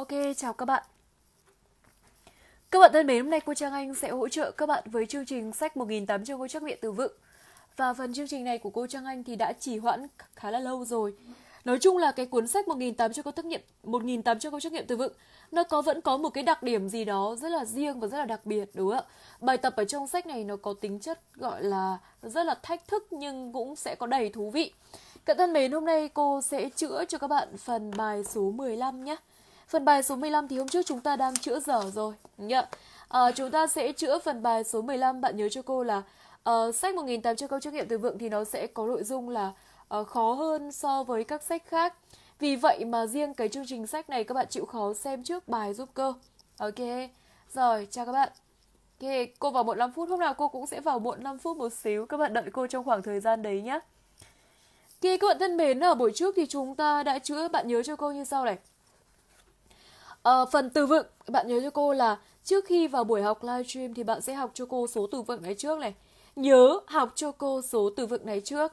Ok, chào các bạn. Các bạn thân mến, hôm nay cô Trang Anh sẽ hỗ trợ các bạn với chương trình sách 1800 ngôi trắc nghiệm từ vựng. Và phần chương trình này của cô Trang Anh thì đã trì hoãn khá là lâu rồi. Nói chung là cái cuốn sách 1800 câu trắc nghiệm từ vựng nó vẫn có một cái đặc điểm gì đó rất là riêng và rất là đặc biệt, đúng không ạ? Bài tập ở trong sách này nó có tính chất gọi là rất là thách thức nhưng cũng sẽ có đầy thú vị. Các thân mến, hôm nay cô sẽ chữa cho các bạn phần bài số 15 nhé. Phần bài số 15 thì hôm trước chúng ta đang chữa dở rồi, đúng không? Chúng ta sẽ chữa phần bài số 15. Bạn nhớ cho cô là sách 1800 câu trắc nghiệm từ vựng thì nó sẽ có nội dung là khó hơn so với các sách khác. Vì vậy mà riêng cái chương trình sách này các bạn chịu khó xem trước bài giúp cô. Ok, rồi, chào các bạn. Ok, cô vào muộn 5 phút, hôm nào cô cũng sẽ vào muộn 5 phút một xíu. Các bạn đợi cô trong khoảng thời gian đấy nhé. Ok, các bạn thân mến, ở buổi trước thì chúng ta đã chữa, bạn nhớ cho cô như sau này. Phần từ vựng, bạn nhớ cho cô là trước khi vào buổi học livestream thì bạn sẽ học cho cô số từ vựng này trước này. Nhớ học cho cô số từ vựng này trước.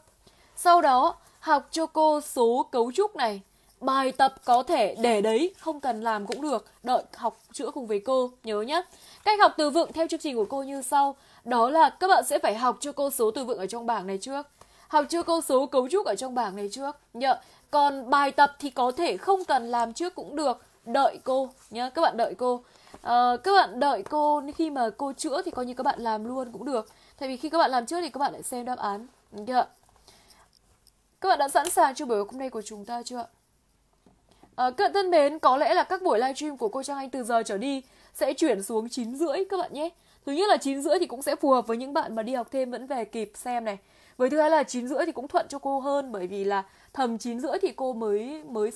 Sau đó học cho cô số cấu trúc này. Bài tập có thể để đấy, không cần làm cũng được, đợi học chữa cùng với cô, nhớ nhé. Cách học từ vựng theo chương trình của cô như sau. Đó là các bạn sẽ phải học cho cô số từ vựng ở trong bảng này trước, học cho cô số cấu trúc ở trong bảng này trước nhớ. Còn bài tập thì có thể không cần làm trước cũng được, đợi cô nhé. Các bạn đợi cô, các bạn đợi cô, khi mà cô chữa thì coi như các bạn làm luôn cũng được. Tại vì khi các bạn làm trước thì các bạn lại xem đáp án nhớ. Các bạn đã sẵn sàng cho buổi hôm nay của chúng ta chưa? Các bạn thân mến, có lẽ là các buổi livestream của cô Trang Anh từ giờ trở đi sẽ chuyển xuống 9h30 các bạn nhé. Thứ nhất là 9h30 thì cũng sẽ phù hợp với những bạn mà đi học thêm vẫn về kịp xem này. Với thứ hai là 9h30 thì cũng thuận cho cô hơn, bởi vì là tầm 9h30 thì cô mới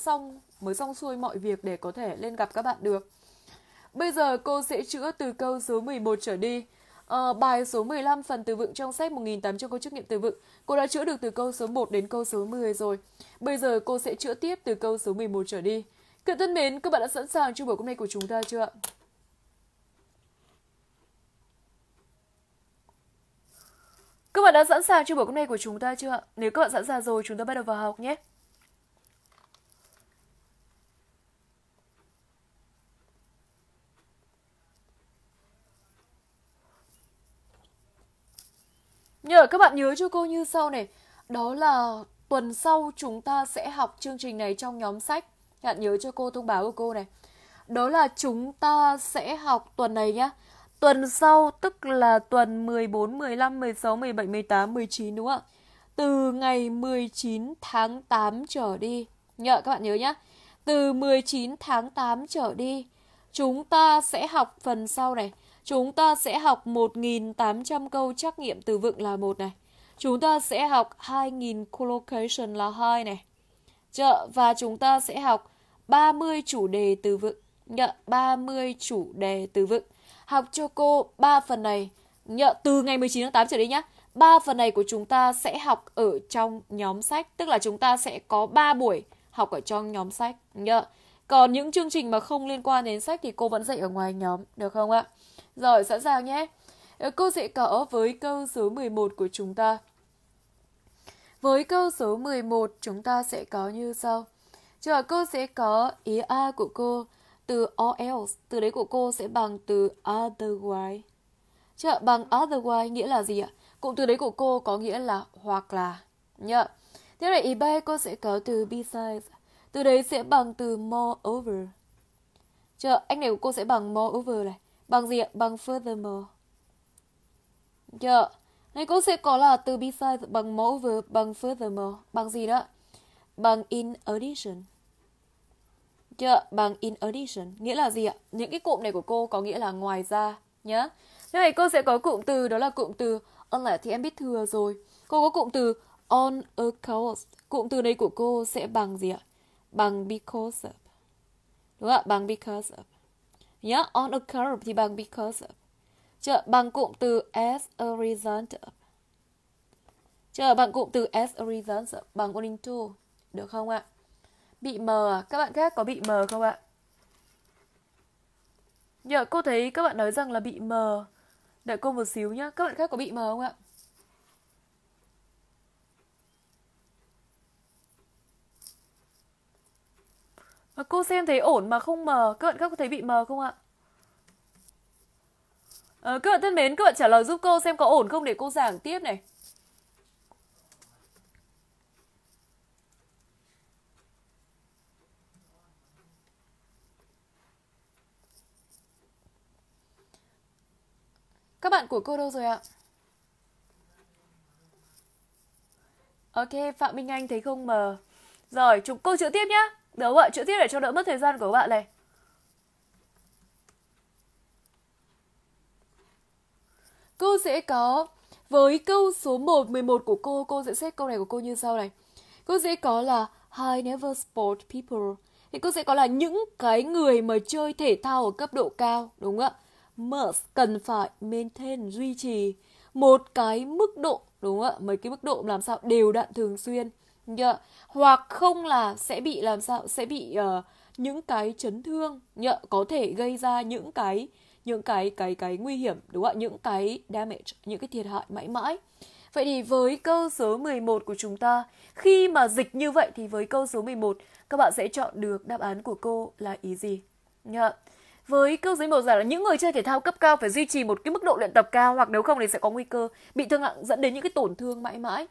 xong xuôi mọi việc để có thể lên gặp các bạn được. Bây giờ cô sẽ chữa từ câu số 11 trở đi. Bài số 15 phần từ vựng trong sách 1800 câu trắc nghiệm từ vựng cô đã chữa được từ câu số 1 đến câu số 10 rồi. Bây giờ cô sẽ chữa tiếp từ câu số 11 trở đi. Các thân mến, các bạn đã sẵn sàng cho buổi hôm nay của chúng ta chưa ạ? Các bạn đã sẵn sàng cho buổi hôm nay của chúng ta chưa ạ? Nếu các bạn sẵn sàng rồi, chúng ta bắt đầu vào học nhé. Nhờ các bạn nhớ cho cô như sau này. Đó là tuần sau chúng ta sẽ học chương trình này trong nhóm sách. Các bạn nhớ cho cô thông báo của cô này. Đó là chúng ta sẽ học tuần này nhá. Tuần sau tức là tuần 14, 15, 16, 17, 18, 19 đúng không ạ? Từ ngày 19 tháng 8 trở đi. Nhờ các bạn nhớ nhá. Từ 19 tháng 8 trở đi chúng ta sẽ học phần sau này. Chúng ta sẽ học 1800 câu trắc nghiệm từ vựng là 1 này. Chúng ta sẽ học 2000 collocation là 2 này. Và chúng ta sẽ học 30 chủ đề từ vựng. 30 chủ đề từ vựng. Học cho cô 3 phần này. Từ ngày 19 tháng 8 trở đi nhá. 3 phần này của chúng ta sẽ học ở trong nhóm sách. Tức là chúng ta sẽ có 3 buổi học ở trong nhóm sách. Còn những chương trình mà không liên quan đến sách thì cô vẫn dạy ở ngoài nhóm, được không ạ? Rồi, sẵn sàng nhé. Cô sẽ có với câu số 11 của chúng ta. Với câu số 11 chúng ta sẽ có như sau. Cô sẽ có ý A của cô từ or else. Từ đấy của cô sẽ bằng từ otherwise. Bằng otherwise nghĩa là gì ạ? Cụm từ đấy của cô có nghĩa là hoặc là. Thế này ý B cô sẽ có từ besides. Từ đấy sẽ bằng từ moreover. Anh này của cô sẽ bằng moreover này. Bằng gì ạ? Bằng furthermore. Nên cô sẽ có là từ besides bằng moreover bằng furthermore. Bằng gì đó? Bằng in addition. Bằng in addition. Nghĩa là gì ạ? Những cái cụm này của cô có nghĩa là ngoài ra nhá. Thế này cô sẽ có cụm từ, đó là cụm từ on là thì em biết thừa rồi. Cô có cụm từ on account. Cụm từ này của cô sẽ bằng gì ạ? Bằng because of. Đúng ạ? Bằng because of. Yeah, on account thì bằng because of. Bằng cụm từ as a result of. Bằng cụm từ as a result of. Bằng owing to. Được không ạ? Bị mờ à? Các bạn khác có bị mờ không ạ? Dạ, cô thấy các bạn nói rằng là bị mờ. Đợi cô một xíu nhé. Các bạn khác có bị mờ không ạ? Mà cô xem thấy ổn mà không mờ. Các bạn khác có thấy bị mờ không ạ? Các bạn thân mến, các bạn trả lời giúp cô xem có ổn không để cô giảng tiếp này. Các bạn của cô đâu rồi ạ? Ok, Phạm Minh Anh thấy không mờ. Rồi, chúng cô chữa tiếp nhá. Được không ạ? Chữa tiếp để cho đỡ mất thời gian của các bạn này. Cô sẽ có, với câu số 1, 11 của cô sẽ xếp câu này của cô như sau này. Cô sẽ có là I never sport people. Thì cô sẽ có là những cái người mà chơi thể thao ở cấp độ cao, đúng không ạ? Must cần phải maintain, duy trì một cái mức độ, đúng không ạ? Mấy cái mức độ làm sao đều đặn thường xuyên, nhờ? Hoặc không là sẽ bị làm sao, sẽ bị những cái chấn thương, nhờ? Có thể gây ra những cái nguy hiểm, đúng không ạ? Những cái damage, những cái thiệt hại mãi mãi. Vậy thì với câu số 11 của chúng ta, khi mà dịch như vậy thì với câu số 11 các bạn sẽ chọn được đáp án của cô là ý gì, nhờ? Với câu số 11 là những người chơi thể thao cấp cao phải duy trì một cái mức độ luyện tập cao, hoặc nếu không thì sẽ có nguy cơ bị thương nặng dẫn đến những cái tổn thương mãi mãi.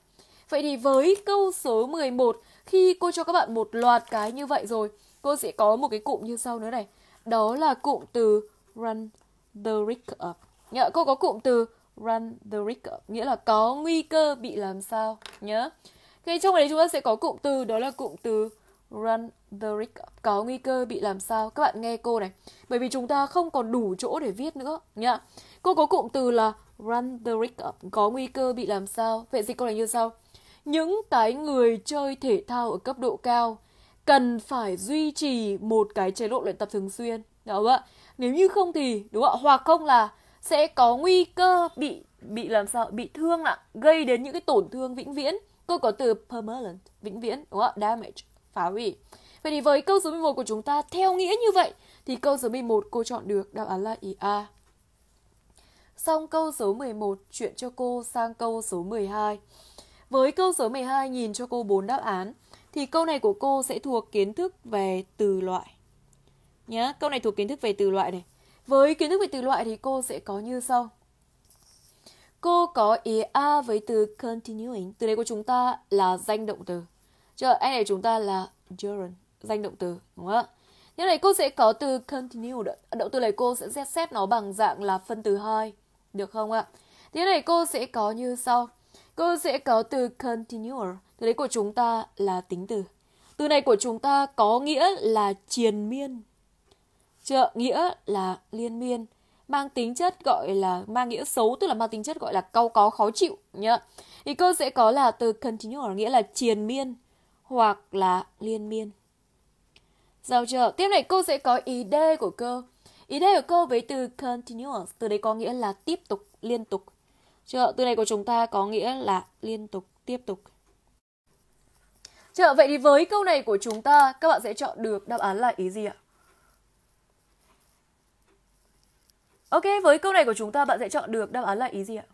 Vậy thì với câu số 11, khi cô cho các bạn một loạt cái như vậy rồi, cô sẽ có một cái cụm như sau nữa này. Đó là cụm từ run the risk up. Nhớ, cô có cụm từ run the risk up, nghĩa là có nguy cơ bị làm sao nhớ. Cái trong đấy chúng ta sẽ có cụm từ, đó là cụm từ run the risk, có nguy cơ bị làm sao. Các bạn nghe cô này, bởi vì chúng ta không còn đủ chỗ để viết nữa nhá. Cô có cụm từ là run the risk, có nguy cơ bị làm sao. Vậy dịch câu này như sau: những cái người chơi thể thao ở cấp độ cao cần phải duy trì một cái chế độ luyện tập thường xuyên, đúng không? Nếu như không thì, đúng không? Hoặc không là sẽ có nguy cơ bị làm sao, bị thương nặng, gây đến những cái tổn thương vĩnh viễn. Cô có từ permanent, vĩnh viễn, đúng không? Damage, phá hủy. Vậy thì với câu số 11 của chúng ta theo nghĩa như vậy thì câu số 11 cô chọn được đáp án là ý A. Xong câu số 11, chuyển cho cô sang câu số 12. Với câu số 12 nhìn cho cô 4 đáp án. Thì câu này của cô sẽ thuộc kiến thức về từ loại nhá. Câu này thuộc kiến thức về từ loại này. Với kiến thức về từ loại thì cô sẽ có như sau. Cô có ý A với từ continuing. Từ này của chúng ta là danh động từ. Chờ, anh này chúng ta là gerund, danh động từ, đúng không ạ? Như này cô sẽ có từ continue. Động từ này cô sẽ xếp nó bằng dạng là phân từ hai, được không ạ? Thế này cô sẽ có như sau. Cô sẽ có từ continue. Từ đấy của chúng ta là tính từ. Từ này của chúng ta có nghĩa là triền miên, trợ nghĩa là liên miên, mang tính chất gọi là, mang nghĩa xấu, tức là mang tính chất gọi là cau có, khó chịu nhá. Thì cô sẽ có là từ continue, nghĩa là triền miên hoặc là liên miên. Giao chưa? Tiếp này cô sẽ có ý D của cô. Ý D của cô với từ continuous. Từ đấy có nghĩa là tiếp tục, liên tục. Chưa? Từ này của chúng ta có nghĩa là liên tục, tiếp tục. Chưa? Vậy thì với câu này của chúng ta, các bạn sẽ chọn được đáp án là ý gì ạ? Ok, với câu này của chúng ta bạn sẽ chọn được đáp án là ý gì ạ?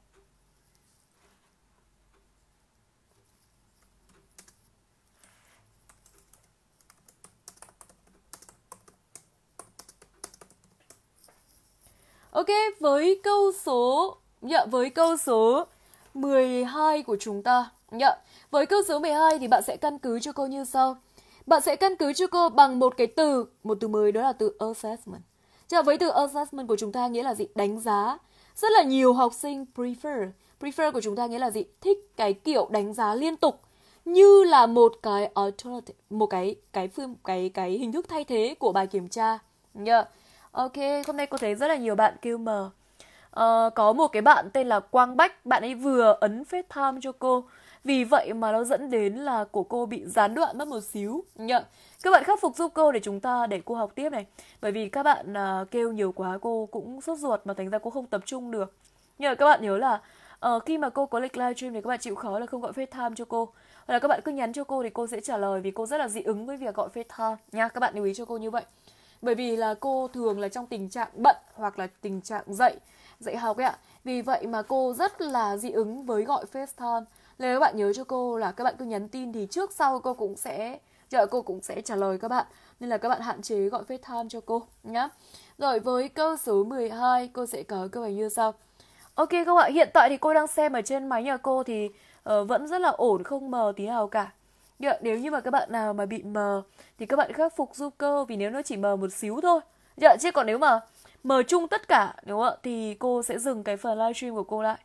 Ok, với câu số với câu số 12 của chúng ta. Với câu số 12 thì bạn sẽ căn cứ cho cô như sau. Bạn sẽ căn cứ cho cô bằng một từ mới, đó là từ assessment. Với từ assessment của chúng ta nghĩa là gì? Đánh giá. Rất là nhiều học sinh prefer của chúng ta nghĩa là gì? Thích cái kiểu đánh giá liên tục như là một cái alternative, một cái hình thức thay thế của bài kiểm tra. Ok, hôm nay cô thấy rất là nhiều bạn kêu mờ. Có một cái bạn tên là Quang Bách, bạn ấy vừa ấn FaceTime cho cô. Vì vậy mà nó dẫn đến là của cô bị gián đoạn mất một xíu. Các bạn khắc phục giúp cô để chúng ta để cô học tiếp này. Bởi vì các bạn kêu nhiều quá cô cũng sốt ruột mà thành ra cô không tập trung được. Nhưng mà các bạn nhớ là khi mà cô có lịch live stream thì các bạn chịu khó là không gọi FaceTime cho cô. Hoặc là các bạn cứ nhắn cho cô thì cô sẽ trả lời, vì cô rất là dị ứng với việc gọi FaceTime nha. Các bạn lưu ý cho cô như vậy. Bởi vì là cô thường là trong tình trạng bận hoặc là tình trạng dạy học ấy ạ. Vì vậy mà cô rất là dị ứng với gọi FaceTime. Nên các bạn nhớ cho cô là các bạn cứ nhắn tin thì trước sau cô cũng sẽ trả lời các bạn. nên là các bạn hạn chế gọi FaceTime cho cô nhé. Rồi với câu số 12 cô sẽ có câu hỏi như sau. Ok các bạn, hiện tại thì cô đang xem ở trên máy nhà cô thì vẫn rất là ổn, không mờ tí nào cả. Dạ, nếu như mà các bạn nào mà bị mờ thì các bạn khắc phục giúp cô, vì nếu nó chỉ mờ một xíu thôi. Dạ, chứ còn nếu mà mờ chung tất cả đúng không ạ, thì cô sẽ dừng cái phần livestream của cô lại.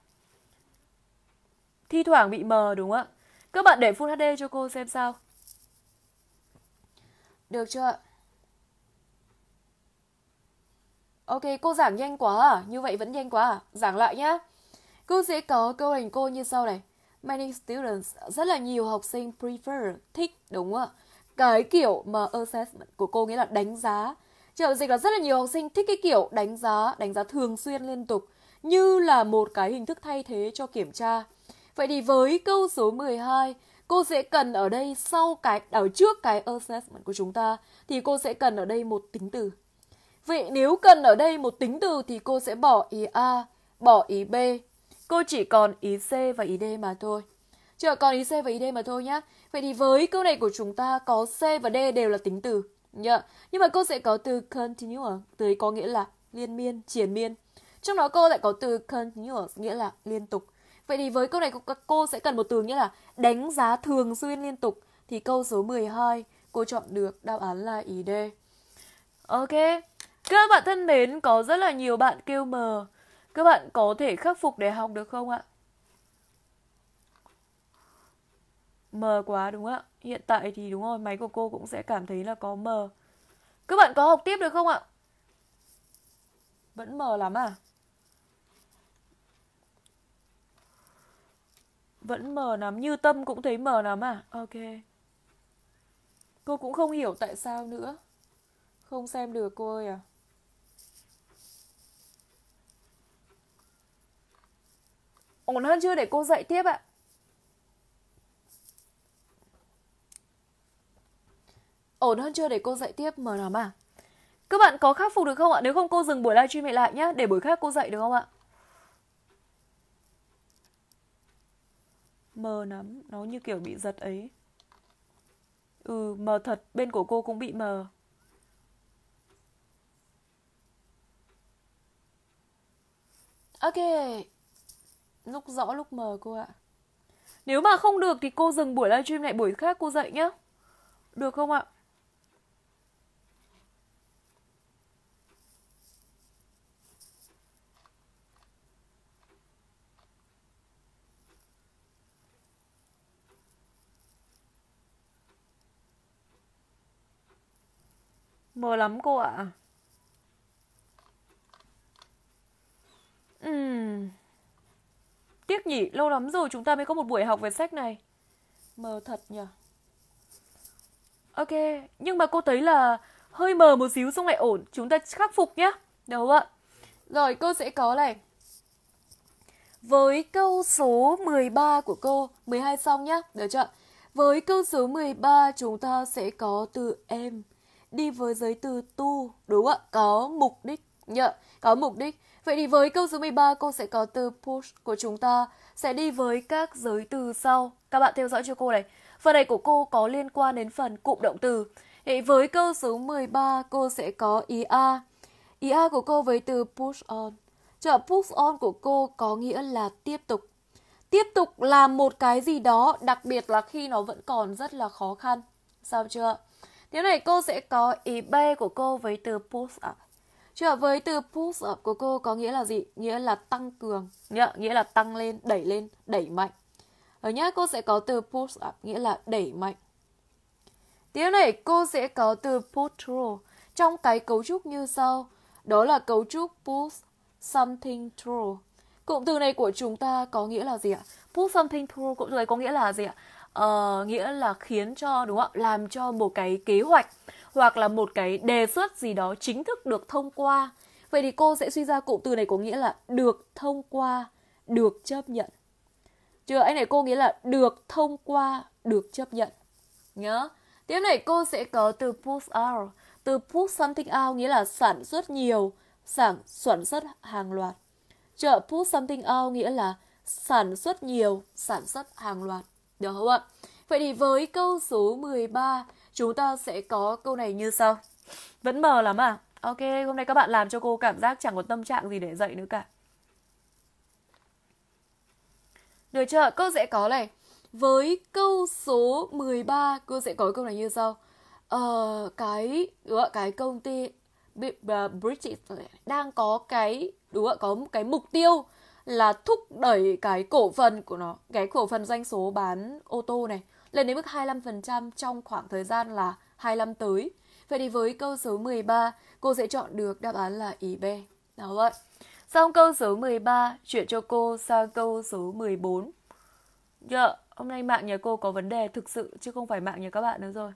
Thi thoảng bị mờ đúng không ạ? Các bạn để Full HD cho cô xem sao. Được chưa ạ? Ok, cô giảng nhanh quá à? Như vậy vẫn nhanh quá à? Giảng lại nhá. Cô sẽ có câu hình cô như sau này. Many students, rất là nhiều học sinh prefer, thích, đúng không ạ? Cái kiểu mà assessment của cô nghĩa là đánh giá. Chợ dịch là rất là nhiều học sinh thích cái kiểu đánh giá thường xuyên liên tục, như là một cái hình thức thay thế cho kiểm tra. Vậy thì với câu số 12, cô sẽ cần ở đây sau cái, ở trước cái assessment của chúng ta, thì cô sẽ cần ở đây một tính từ. Vậy nếu cần ở đây một tính từ thì cô sẽ bỏ ý A, bỏ ý B. Cô chỉ còn ý C và ý D mà thôi. Chợ còn ý C và ý D mà thôi nhá. Vậy thì với câu này của chúng ta có C và D đều là tính từ. Yeah. Nhưng mà cô sẽ có từ continuous, từ có nghĩa là liên miên, triền miên. Trong đó cô lại có từ continuous, nghĩa là liên tục. Vậy thì với câu này cô sẽ cần một từ nghĩa là đánh giá thường xuyên liên tục. Thì câu số 12 cô chọn được đáp án là ý D. Ok, các bạn thân mến, có rất là nhiều bạn kêu mờ. Các bạn có thể khắc phục để học được không ạ? Mờ quá đúng không ạ? Hiện tại thì đúng rồi, máy của cô cũng sẽ cảm thấy là có mờ. Các bạn có học tiếp được không ạ? Vẫn mờ lắm à? Vẫn mờ lắm, Như Tâm cũng thấy mờ lắm à? Ok. Cô cũng không hiểu tại sao nữa. Không xem được cô ơi à? Ổn hơn chưa, để cô dạy tiếp ạ? Ổn hơn chưa, để cô dạy tiếp mờ lắm à? Các bạn có khắc phục được không ạ? Nếu không cô dừng buổi livestream lại nhá, để buổi khác cô dạy được không ạ? Mờ lắm, nó như kiểu bị giật ấy. Ừ, mờ thật, bên của cô cũng bị mờ. Ok, lúc rõ lúc mờ cô ạ. Nếu mà không được thì cô dừng buổi livestream lại, buổi khác cô dạy nhá. Được không ạ? Mờ lắm cô ạ. Tiếc nhỉ, lâu lắm rồi chúng ta mới có một buổi học về sách này. Mờ thật nhỉ. Ok, nhưng mà cô thấy là hơi mờ một xíu xong lại ổn. Chúng ta khắc phục nhé, được không ạ? Rồi, cô sẽ có này. Với câu số 13 của cô, 12 xong nhé, được chưa? Với câu số 13 chúng ta sẽ có từ em đi với giới từ tu, đúng không ạ? Có mục đích nhỉ? Có mục đích. Vậy thì với câu số 13 cô sẽ có từ push của chúng ta sẽ đi với các giới từ sau. Các bạn theo dõi cho cô này. Phần này của cô có liên quan đến phần cụm động từ. Thì với câu số 13 cô sẽ có ý A. Ý A của cô với từ push on. Chợ push on của cô có nghĩa là tiếp tục. Tiếp tục làm một cái gì đó, đặc biệt là khi nó vẫn còn rất là khó khăn. Sao chưa? Thế này cô sẽ có ý B của cô với từ push up. Chợ với từ push up của cô có nghĩa là gì? Nghĩa là tăng cường, nghĩa là tăng lên, đẩy mạnh. Ở nhá, cô sẽ có từ push up, nghĩa là đẩy mạnh. Tiếp này, cô sẽ có từ push through trong cái cấu trúc như sau. Đó là cấu trúc push something through. Cụm từ này của chúng ta có nghĩa là gì ạ? Push something through, cụm từ này có nghĩa là gì ạ? Nghĩa là khiến cho, đúng không ạ? Làm cho một cái kế hoạch hoặc là một cái đề xuất gì đó chính thức được thông qua. Vậy thì cô sẽ suy ra cụm từ này có nghĩa là được thông qua, được chấp nhận. Chưa, anh này cô nghĩa là được thông qua, được chấp nhận nhớ. Tiếp này cô sẽ có từ push out. Từ push something out nghĩa là sản xuất nhiều, sản xuất hàng loạt. Chưa, push something out nghĩa là sản xuất nhiều, sản xuất hàng loạt. Được không ạ? Vậy thì với câu số 13 chúng ta sẽ có câu này như sau. Vẫn mờ lắm à? Ok, hôm nay các bạn làm cho cô cảm giác chẳng có tâm trạng gì để dạy nữa cả. Được chưa? Cô sẽ có này. Với câu số 13, cô sẽ có câu này như sau. Cái công ty British đang có cái, có một cái mục tiêu là thúc đẩy cái cổ phần của nó, cái cổ phần doanh số bán ô tô này lên đến mức 25% trong khoảng thời gian là 25 tới. Vậy thì với câu số 13, cô sẽ chọn được đáp án là ý B. Đó vậy. Xong câu số 13, chuyển cho cô sang câu số 14. Dạ, hôm nay mạng nhà cô có vấn đề thực sự chứ không phải mạng nhà các bạn nữa rồi.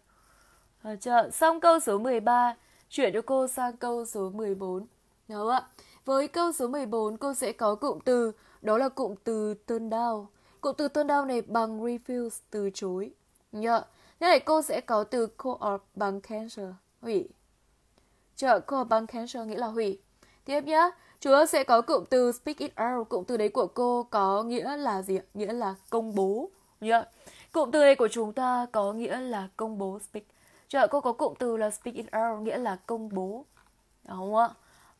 Dạ, xong câu số 13, chuyển cho cô sang câu số 14. Đó ạ. Với câu số 14, cô sẽ có cụm từ, đó là cụm từ turn down. Cụm từ turn down này bằng refuse, từ chối. Dạ. Nên này cô sẽ có từ co-op bằng cancel, hủy. Co-op bằng cancel nghĩa là hủy. Tiếp nhá, chúng ta sẽ có cụm từ speak it out. Cụm từ đấy của cô có nghĩa là gì? Nghĩa là công bố. Yeah. Cụm từ này của chúng ta có nghĩa là công bố, speak. Chờ cô có cụm từ là speak it out, nghĩa là công bố. Đúng không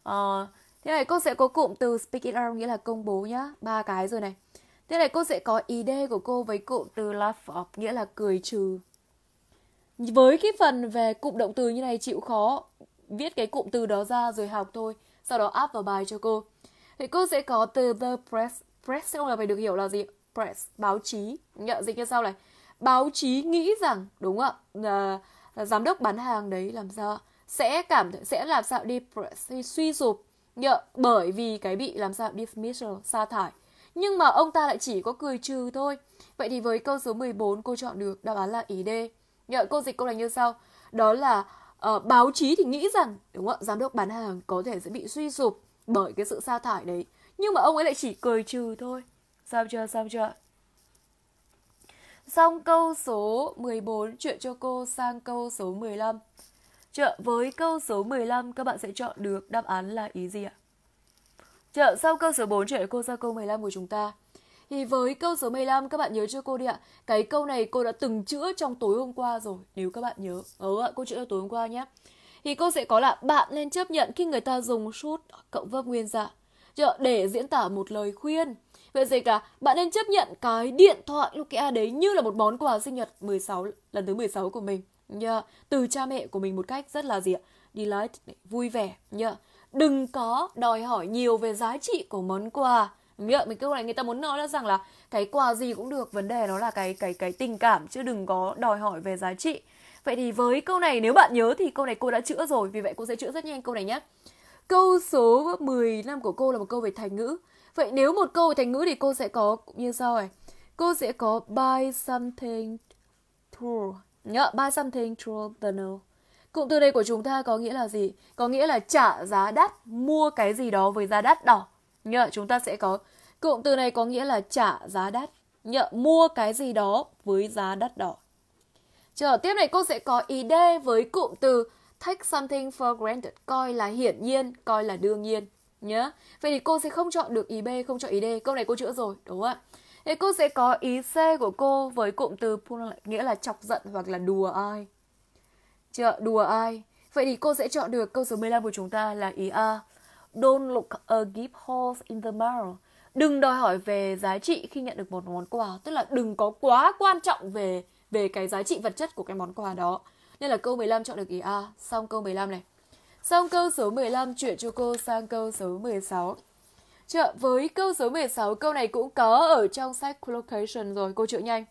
ạ? Thế này cô sẽ có cụm từ speak it out, nghĩa là công bố nhá. Ba cái rồi này. Thế này cô sẽ có ý đề của cô với cụm từ laugh off, nghĩa là cười trừ. Với cái phần về cụm động từ như này chịu khó viết cái cụm từ đó ra rồi học thôi. Sau đó áp vào bài cho cô. Thì cô sẽ có từ the press. Press sẽ không là phải được hiểu là gì? Press, báo chí. Nhận dịch như sau này. Báo chí nghĩ rằng, đúng ạ, giám đốc bán hàng đấy làm sao? Sẽ làm sao depress, suy sụp. Nhận, bởi vì cái bị làm sao dismissal, sa thải. Nhưng mà ông ta lại chỉ có cười trừ thôi. Vậy thì với câu số 14 cô chọn được đáp án là ý D. Nhận, cô dịch câu này như sau. Đó là báo chí thì nghĩ rằng, đúng không ạ, giám đốc bán hàng có thể sẽ bị suy sụp bởi cái sự sa thải đấy, nhưng mà ông ấy lại chỉ cười trừ thôi. Sao chưa? Sao chưa? Xong câu số 14, chuyển cho cô sang câu số 15. Chợ, với câu số 15 các bạn sẽ chọn được đáp án là ý gì ạ? Chợ, sau câu số 4 chuyển cho cô sang câu 15 của chúng ta. Thì với câu số 15 các bạn nhớ cho cô đi ạ. Cái câu này cô đã từng chữa trong tối hôm qua rồi, nếu các bạn nhớ. Ạ, cô chữa tối hôm qua nhé. Thì cô sẽ có là bạn nên chấp nhận khi người ta dùng should cộng verb nguyên dạng để diễn tả một lời khuyên. Vậy dịch là bạn nên chấp nhận cái điện thoại Nokia đấy như là một món quà sinh nhật lần thứ 16 của mình. Từ cha mẹ của mình một cách rất là gì ạ? Delight, vui vẻ. Đừng có đòi hỏi nhiều về giá trị của món quà. Mình câu này người ta muốn nói là rằng là cái quà gì cũng được, vấn đề nó là cái tình cảm, chứ đừng có đòi hỏi về giá trị. Vậy thì với câu này nếu bạn nhớ thì câu này cô đã chữa rồi, vì vậy cô sẽ chữa rất nhanh câu này nhé. Câu số 15 của cô là một câu về thành ngữ. Vậy nếu một câu về thành ngữ thì cô sẽ có như sau này. Cô sẽ có buy something true. Nhớ, buy something true the no. Cụm từ này của chúng ta có nghĩa là gì? Có nghĩa là trả giá đắt, mua cái gì đó với giá đắt đỏ. Nhớ, chúng ta sẽ có cụm từ này có nghĩa là trả giá đắt. Nhớ, mua cái gì đó với giá đắt đỏ. Chờ tiếp này cô sẽ có ý đề với cụm từ take something for granted, coi là hiển nhiên, coi là đương nhiên nhé. Vậy thì cô sẽ không chọn được ý B, không chọn ý D. Câu này cô chữa rồi, đúng không ạ? Thế cô sẽ có ý C của cô với cụm từ pull, nghĩa là chọc giận hoặc là đùa ai. Chờ đùa ai. Vậy thì cô sẽ chọn được câu số 15 của chúng ta là ý A. Don't look a gift horse in the mouth. Đừng đòi hỏi về giá trị khi nhận được một món quà, tức là đừng có quá quan trọng về cái giá trị vật chất của cái món quà đó. Nên là câu 15 chọn được ý A. Xong câu 15 này. Xong câu số 15 chuyển cho cô sang câu số 16. Với câu số 16, câu này cũng có ở trong sách collocation rồi, cô chữa nhanh.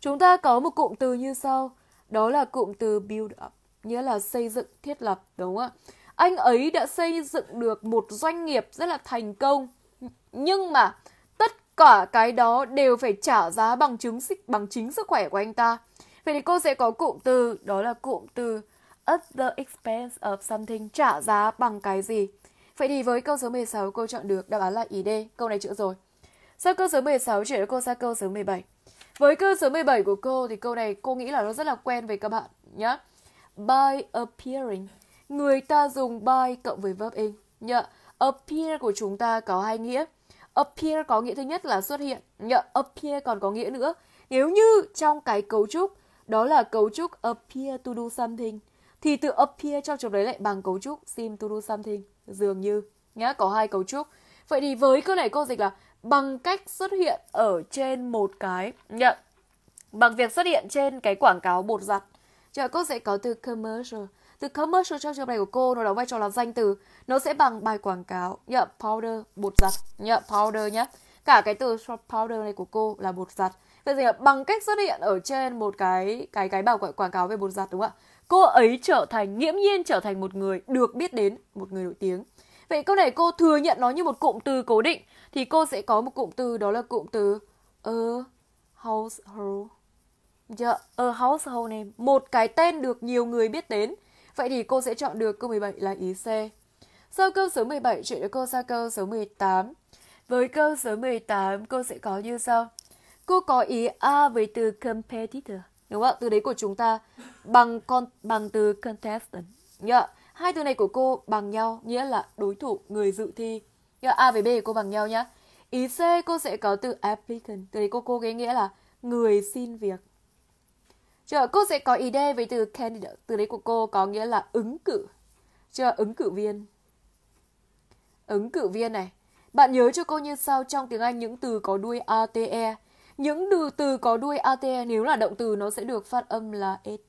Chúng ta có một cụm từ như sau, đó là cụm từ build up, nghĩa là xây dựng, thiết lập, đúng không ạ? Anh ấy đã xây dựng được một doanh nghiệp rất là thành công, nhưng mà tất cả cái đó đều phải trả giá bằng chính sức khỏe của anh ta. Vậy thì cô sẽ có cụm từ, đó là cụm từ at the expense of something, trả giá bằng cái gì. Vậy thì với câu số 16 cô chọn được đáp án là ý D. Câu này chữa rồi. Sau câu số 16 chuyển cô sang câu số 17. Với câu số 17 của cô thì câu này cô nghĩ là nó rất là quen với các bạn nhá. By appearing, người ta dùng by cộng với verb in nhá. Appear của chúng ta có hai nghĩa. Appear có nghĩa thứ nhất là xuất hiện nhá. Appear còn có nghĩa nữa, nếu như trong cái cấu trúc đó là cấu trúc appear to do something. Thì từ appear trong trường đấy lại bằng cấu trúc seem to do something, dường như nhá, có hai cấu trúc. Vậy thì với câu này cô dịch là bằng cách xuất hiện ở trên một cái, bằng việc xuất hiện trên cái quảng cáo bột giặt. Rồi cô sẽ có từ commercial. Từ commercial trong trường này của cô nó đóng vai trò là danh từ. Nó sẽ bằng bài quảng cáo, powder, bột giặt, powder nhá. Cả cái từ powder này của cô là bột giặt. Vậy thì là bằng cách xuất hiện ở trên một cái bài quảng cáo về bột giặt, đúng không ạ? Cô ấy trở thành, nghiễm nhiên trở thành một người được biết đến, một người nổi tiếng. Vậy câu này cô thừa nhận nó như một cụm từ cố định. Thì cô sẽ có một cụm từ, đó là cụm từ a household. A household name, một cái tên được nhiều người biết đến. Vậy thì cô sẽ chọn được câu 17 là ý C. Sau câu số 17, chuyển đến cô sang câu số 18. Với câu số 18, cô sẽ có như sau. Cô có ý A với từ competitor, đúng không ạ? Từ đấy của chúng ta bằng từ contestant. Hai từ này của cô bằng nhau, nghĩa là đối thủ, người dự thi. A với B của cô bằng nhau nhá. Ý C cô sẽ có từ applicant. Từ đấy cô cái nghĩa là người xin việc. Cô sẽ có ý D với từ candidate. Từ đấy của cô có nghĩa là ứng cử. Ứng cử viên. Ứng cử viên này. Bạn nhớ cho cô như sau, trong tiếng Anh những từ có đuôi ATE. Những từ có đuôi ATE nếu là động từ nó sẽ được phát âm là it.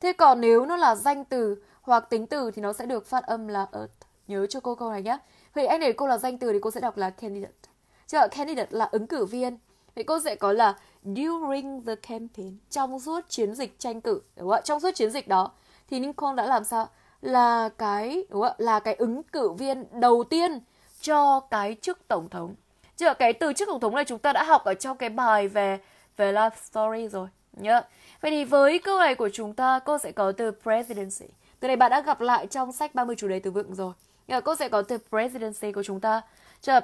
Thế còn nếu nó là danh từ hoặc tính từ thì nó sẽ được phát âm là earth. Nhớ cho cô câu này nhé. Vậy anh để cô là danh từ thì cô sẽ đọc là candidate. Candidate là ứng cử viên. Vậy cô sẽ có là during the campaign, trong suốt chiến dịch tranh cử, đúng không? Trong suốt chiến dịch đó thì Lincoln đã làm sao? Là cái, đúng không? Là cái ứng cử viên đầu tiên cho cái chức tổng thống. Cái từ chức tổng thống này chúng ta đã học ở trong cái bài về love story rồi nhá. Vậy thì với câu này của chúng ta cô sẽ có từ presidency. Từ này bạn đã gặp lại trong sách 30 chủ đề từ vựng rồi. Cô sẽ có từ presidency của chúng ta.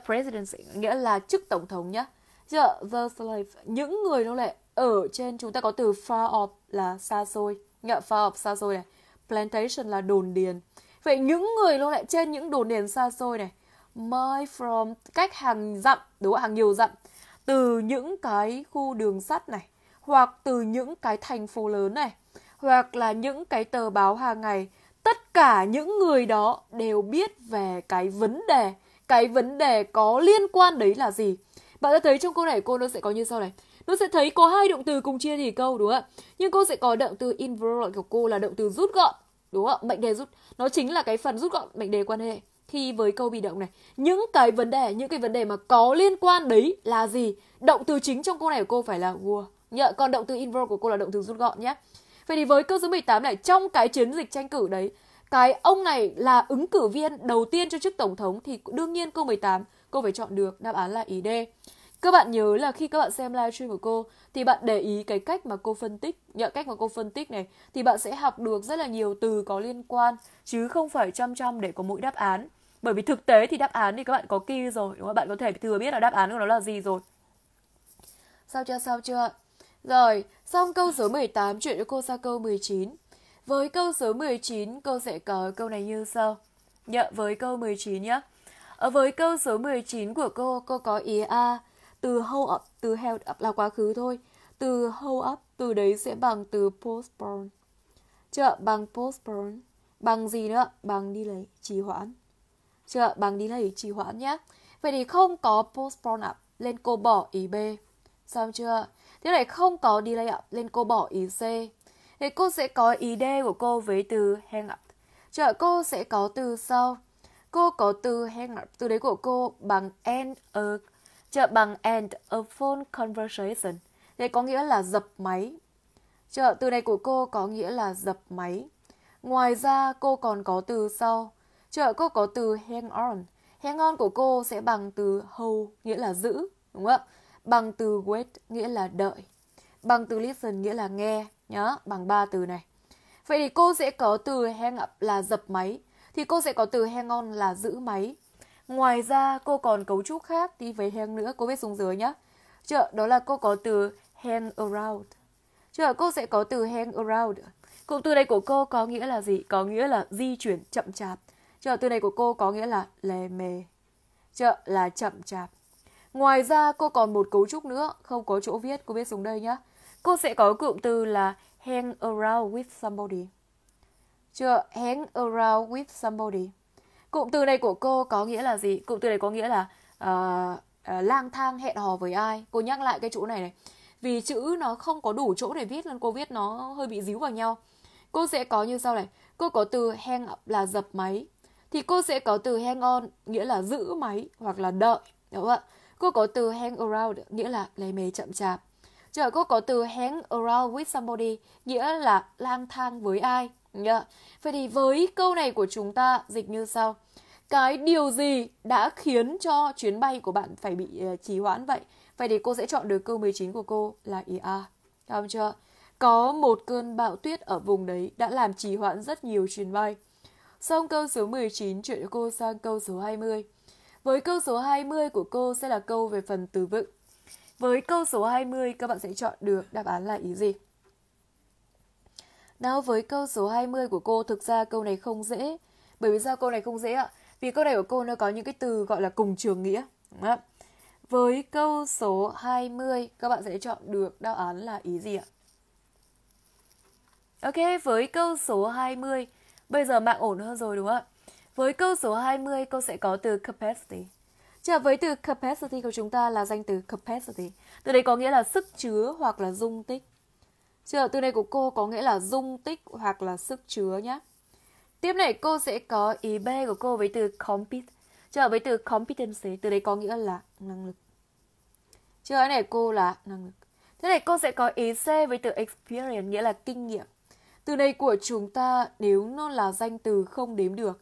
Presidency nghĩa là chức tổng thống nhá. The slave, những người nô lệ. Ở trên chúng ta có từ far off là xa xôi. Far off xa xôi này. Plantation là đồn điền. Vậy những người nô lệ trên những đồn điền xa xôi này. Mile from, cách hàng dặm, đúng không? Hàng nhiều dặm. Từ những cái khu đường sắt này, hoặc từ những cái thành phố lớn này, hoặc là những cái tờ báo hàng ngày. Tất cả những người đó đều biết về cái vấn đề. Cái vấn đề có liên quan đấy là gì? Bạn đã thấy trong câu này cô nó sẽ có như sau này. Nó sẽ thấy có hai động từ cùng chia thì câu, đúng không ạ? Nhưng cô sẽ có động từ involve của cô là động từ rút gọn, đúng không ạ? Mệnh đề rút, nó chính là cái phần rút gọn mệnh đề quan hệ. Thì với câu bị động này, những cái vấn đề mà có liên quan đấy là gì? Động từ chính trong câu này của cô phải là war. Còn động từ involve của cô là động từ rút gọn nhé. Vậy thì với câu số 18 này, trong cái chiến dịch tranh cử đấy, cái ông này là ứng cử viên đầu tiên cho chức tổng thống thì đương nhiên câu 18 cô phải chọn được đáp án là ý D. Các bạn nhớ là khi các bạn xem livestream của cô thì bạn để ý cái cách mà cô phân tích, này thì bạn sẽ học được rất là nhiều từ có liên quan chứ không phải chăm để có mỗi đáp án. Bởi vì thực tế thì đáp án thì các bạn có key rồi, đúng không? Bạn có thể thừa biết là đáp án của nó là gì rồi. Sao chưa? Rồi, xong câu số 18, chuyển cho cô sang câu 19. Với câu số 19, cô sẽ có câu này như sau. Với câu 19 nhé. Với câu số 19 của cô có ý A. Từ hold up, từ held up là quá khứ thôi. Từ hold up, từ đấy sẽ bằng từ postpone. Bằng postpone. Bằng gì nữa? Bằng delay, trì hoãn. Bằng delay, trì hoãn nhé. Vậy thì không có postpone up, nên cô bỏ ý B. Xong chưa? Thế này không có delay up, nên cô bỏ ý C. Thế cô sẽ có ý D của cô với từ hang up. Cô sẽ có từ sau. Cô có từ hang up, từ đấy của cô bằng end a phone conversation. Thế có nghĩa là dập máy. Từ này của cô có nghĩa là dập máy. Ngoài ra cô còn có từ sau. Cô có từ hang on. Hang on của cô sẽ bằng từ hold, nghĩa là giữ, đúng không ạ? Bằng từ wait, nghĩa là đợi. Bằng từ listen, nghĩa là nghe. Nhá, bằng ba từ này. Vậy thì cô sẽ có từ hang up là dập máy. Thì cô sẽ có từ hang on là giữ máy. Ngoài ra cô còn cấu trúc khác. Đi với hang nữa, cô viết xuống dưới nhá. Đó là cô có từ hang around. Cô sẽ có từ hang around. Cụm từ này của cô có nghĩa là gì? Có nghĩa là di chuyển chậm chạp. Từ này của cô có nghĩa là lề mề. Là chậm chạp. Ngoài ra cô còn một cấu trúc nữa, không có chỗ viết, cô viết xuống đây nhá. Cô sẽ có cụm từ là hang around with somebody. Chưa, hang around with somebody. Cụm từ này của cô có nghĩa là gì? Cụm từ này có nghĩa là lang thang hẹn hò với ai. Cô nhắc lại cái chỗ này này. Vì chữ nó không có đủ chỗ để viết nên cô viết nó hơi bị díu vào nhau. Cô sẽ có như sau này. Cô có từ hang là dập máy. Thì cô sẽ có từ hang on, nghĩa là giữ máy hoặc là đợi. Đúng không ạ? Cô có từ hang around, nghĩa là lề mề chậm chạp. Chờ cô có từ hang around with somebody, nghĩa là lang thang với ai. Vậy thì với câu này của chúng ta dịch như sau. Cái điều gì đã khiến cho chuyến bay của bạn phải bị trì hoãn vậy? Vậy thì cô sẽ chọn được câu 19 của cô là IA. Đúng chưa? Có một cơn bão tuyết ở vùng đấy đã làm trì hoãn rất nhiều chuyến bay. Xong câu số 19 chuyển cô sang câu số 20. Với câu số 20 của cô sẽ là câu về phần từ vựng. Với câu số 20 các bạn sẽ chọn được đáp án là ý gì? Nào, với câu số 20 của cô thực ra câu này không dễ. Bởi vì sao câu này không dễ ạ? Vì câu này của cô nó có những cái từ gọi là cùng trường nghĩa. Đó. Với câu số 20 các bạn sẽ chọn được đáp án là ý gì ạ? Ok, với câu số 20 bây giờ mạng ổn hơn rồi đúng không ạ? Với câu số 20 cô sẽ có từ capacity. Chà, với từ capacity của chúng ta là danh từ capacity. Từ đấy có nghĩa là sức chứa hoặc là dung tích. Chà, từ này của cô có nghĩa là dung tích hoặc là sức chứa nhé. Tiếp này cô sẽ có ý B của cô với từ compete. Chà, với từ competency, từ đấy có nghĩa là năng lực. Chà, cái này cô là năng lực. Thế này cô sẽ có ý C với từ experience, nghĩa là kinh nghiệm. Từ này của chúng ta nếu nó là danh từ không đếm được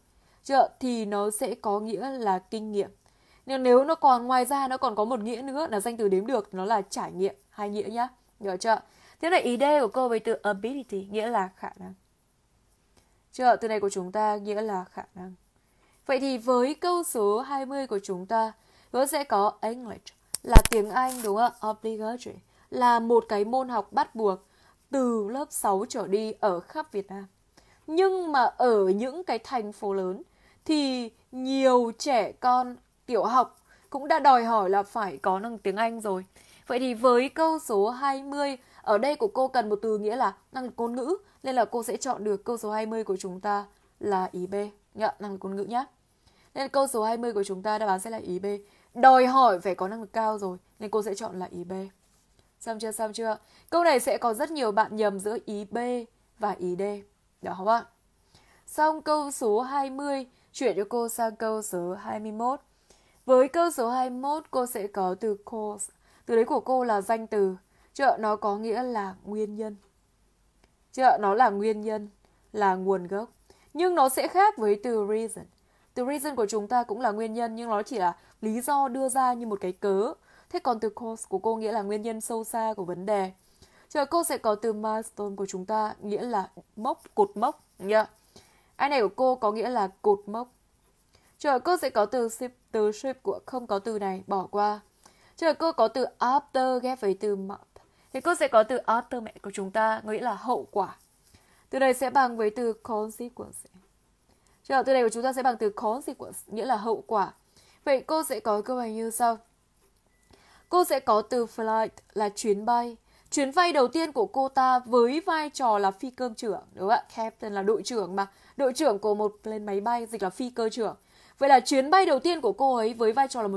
thì nó sẽ có nghĩa là kinh nghiệm. Nhưng nếu nó còn ngoài ra nó còn có một nghĩa nữa là danh từ đếm được, nó là trải nghiệm, hai nghĩa nhá. Được chưa? Thế này ý D của cô với từ ability, nghĩa là khả năng. Chưa, từ này của chúng ta nghĩa là khả năng. Vậy thì với câu số 20 của chúng ta nó sẽ có English là tiếng Anh đúng không ạ? Obligatory là một cái môn học bắt buộc từ lớp 6 trở đi ở khắp Việt Nam. Nhưng mà ở những cái thành phố lớn thì nhiều trẻ con tiểu học cũng đã đòi hỏi là phải có năng tiếng Anh rồi. Vậy thì với câu số 20, ở đây của cô cần một từ nghĩa là năng lực ngôn ngữ, nên là cô sẽ chọn được câu số 20 của chúng ta là ý B, năng lực ngôn ngữ nhé. Nên câu số 20 của chúng ta đáp án sẽ là ý B. Đòi hỏi phải có năng lực cao rồi, nên cô sẽ chọn là ý B. Xong chưa, xong chưa? Câu này sẽ có rất nhiều bạn nhầm giữa ý B và ý D. Đó không ạ? Xong câu số 20, chuyển cho cô sang câu số 21. Với câu số 21, cô sẽ có từ cause. Từ đấy của cô là danh từ. Chợ nó có nghĩa là nguyên nhân. Chợ nó là nguyên nhân, là nguồn gốc. Nhưng nó sẽ khác với từ reason. Từ reason của chúng ta cũng là nguyên nhân, nhưng nó chỉ là lý do đưa ra như một cái cớ. Thế còn từ cause của cô nghĩa là nguyên nhân sâu xa của vấn đề. Chờ cô sẽ có từ milestone của chúng ta, nghĩa là mốc, cột mốc. Ai này của cô có nghĩa là cột mốc. Chờ cô sẽ có từ ship, của không có từ này, bỏ qua. Chờ cô có từ after ghép với từ month. Thì cô sẽ có từ after mẹ của chúng ta, nghĩa là hậu quả. Từ này sẽ bằng với từ consequence. Chờ từ này của chúng ta sẽ bằng từ consequence, nghĩa là hậu quả. Vậy cô sẽ có câu này như sau. Cô sẽ có từ flight là chuyến bay. Chuyến bay đầu tiên của cô ta với vai trò là phi cơ trưởng, đúng không ạ? Captain là đội trưởng mà. Đội trưởng của một lên máy bay dịch là phi cơ trưởng. Vậy là chuyến bay đầu tiên của cô ấy với vai trò là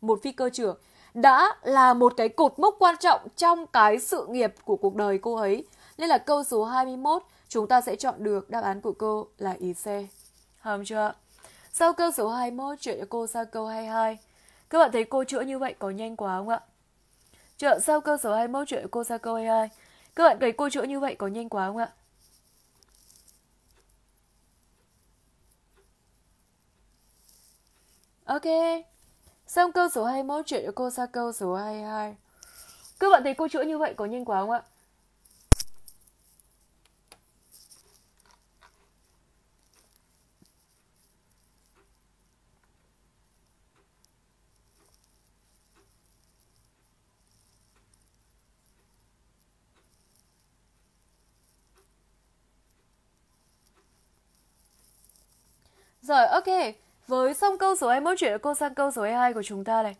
một phi cơ trưởng đã là một cái cột mốc quan trọng trong cái sự nghiệp của cuộc đời cô ấy. Nên là câu số 21 chúng ta sẽ chọn được đáp án của cô là ý C. Hầm chưa? Sau câu số 21 chuyển cho cô sang câu 22. Các bạn thấy cô chữa như vậy có nhanh quá không ạ? Chợ sau câu số 21 chữa cô sang câu 22. Các bạn thấy cô chữa như vậy có nhanh quá không ạ? Ok. Xong câu số 21 chữa cho cô sang câu số 22. Các bạn thấy cô chữa như vậy có nhanh quá không ạ? Rồi, ok. Với xong câu số 21 chuyển cô sang câu số 22 của chúng ta này.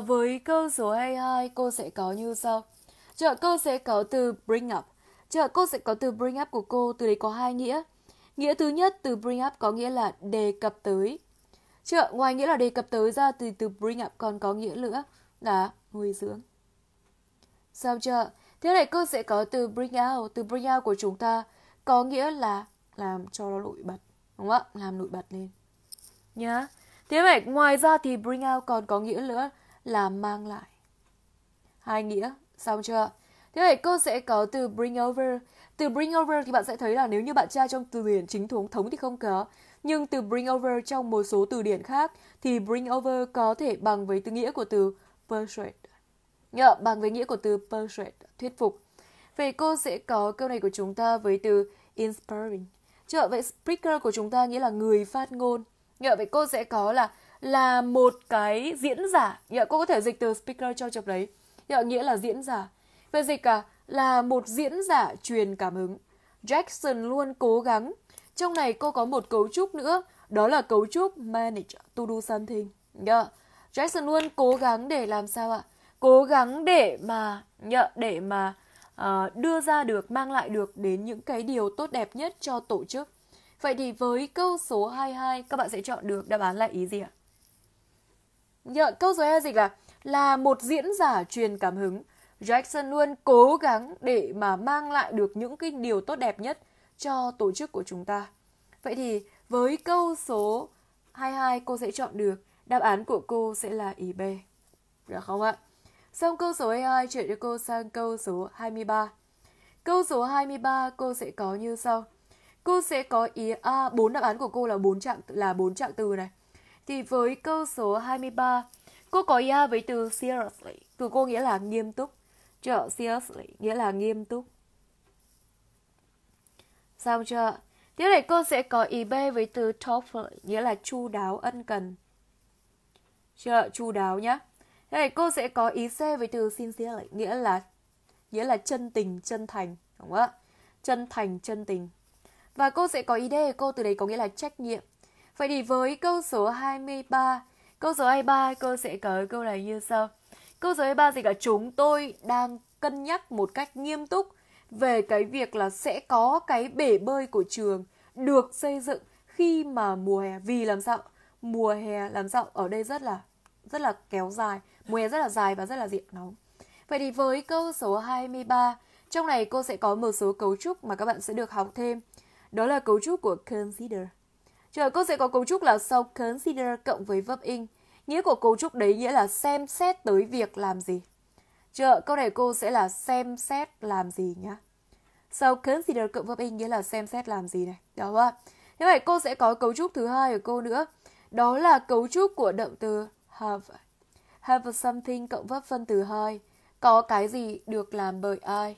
Với câu số 22 cô sẽ có như sau. Câu sẽ có từ bring up. Chờ cô sẽ có từ bring up của cô, từ đấy có hai nghĩa. Nghĩa thứ nhất, từ bring up có nghĩa là đề cập tới. Chợ, ngoài nghĩa là đề cập tới ra thì từ bring up còn có nghĩa nữa là nuôi dưỡng. Sao chợ? Thế này cô sẽ có từ bring out. Từ bring out của chúng ta có nghĩa là làm cho nó nổi bật. Đúng không ạ? Làm nổi bật lên. Nhá. Thế vậy ngoài ra thì bring out còn có nghĩa nữa là mang lại. Hai nghĩa. Xong chưa? Thế vậy cô sẽ có từ bring over. Từ bring over thì bạn sẽ thấy là nếu như bạn tra trong từ điển chính thống thì không có. Nhưng từ bring over trong một số từ điển khác thì bring over có thể bằng với từ nghĩa của từ persuade. Nhờ, bằng với nghĩa của từ persuade, thuyết phục. Vậy cô sẽ có câu này của chúng ta với từ inspiring. Chợ, vậy speaker của chúng ta nghĩa là người phát ngôn. Nhờ, vậy cô sẽ có là một cái diễn giả. Nhờ, cô có thể dịch từ speaker cho chập đấy. Nhờ, nghĩa là diễn giả. Vậy dịch là một diễn giả truyền cảm hứng. Jackson luôn cố gắng. Trong này cô có một cấu trúc nữa, đó là cấu trúc manage to do something. Nhờ, Jackson luôn cố gắng để làm sao ạ? Cố gắng để mà đưa ra được, mang lại được đến những cái điều tốt đẹp nhất cho tổ chức. Vậy thì với câu số 22 các bạn sẽ chọn được đáp án là ý gì ạ? Câu số 22 dịch là một diễn giả truyền cảm hứng. Jackson luôn cố gắng để mà mang lại được những cái điều tốt đẹp nhất cho tổ chức của chúng ta. Vậy thì với câu số 22 cô sẽ chọn được đáp án của cô sẽ là ý B. Được không ạ? Xong câu số 22 chuyển cho cô sang câu số 23. Câu số 23 cô sẽ có như sau. Cô sẽ có ý A, 4 đáp án của cô là 4 trạng từ này. Thì với câu số 23, cô có ý A với từ seriously. Từ cô nghĩa là nghiêm túc. Chợ, seriously nghĩa là nghiêm túc. Xong chưa? Tiếp này cô sẽ có ý B với từ thoughtful, nghĩa là chu đáo, ân cần. Chợ, chu đáo nhá. Thế này cô sẽ có ý C với từ sincere, nghĩa là chân tình, chân thành, đúng không ạ? Chân thành, chân tình. Và cô sẽ có ý D của cô, từ đấy có nghĩa là trách nhiệm. Vậy thì với câu số 23, câu số 23 cô sẽ có câu này như sau. Câu số 23 thì cả chúng tôi đang cân nhắc một cách nghiêm túc về cái việc là sẽ có cái bể bơi của trường được xây dựng khi mà mùa hè, vì làm sao? Mùa hè làm sao? Ở đây rất là kéo dài, mùa hè rất là dài và rất là diện nóng. Vậy thì với câu số 23, trong này cô sẽ có một số cấu trúc mà các bạn sẽ được học thêm. Đó là cấu trúc của consider. Chờ, cô sẽ có cấu trúc là sau consider cộng với verb in. Nghĩa của cấu trúc đấy nghĩa là xem xét tới việc làm gì. Chờ, câu này cô sẽ là xem xét làm gì nhá. Sau consider cộng verb in nghĩa là xem xét làm gì này. Đó ạ. Thế vậy cô sẽ có cấu trúc thứ hai của cô nữa. Đó là cấu trúc của động từ have something cộng verb phân từ 2. Có cái gì được làm bởi ai.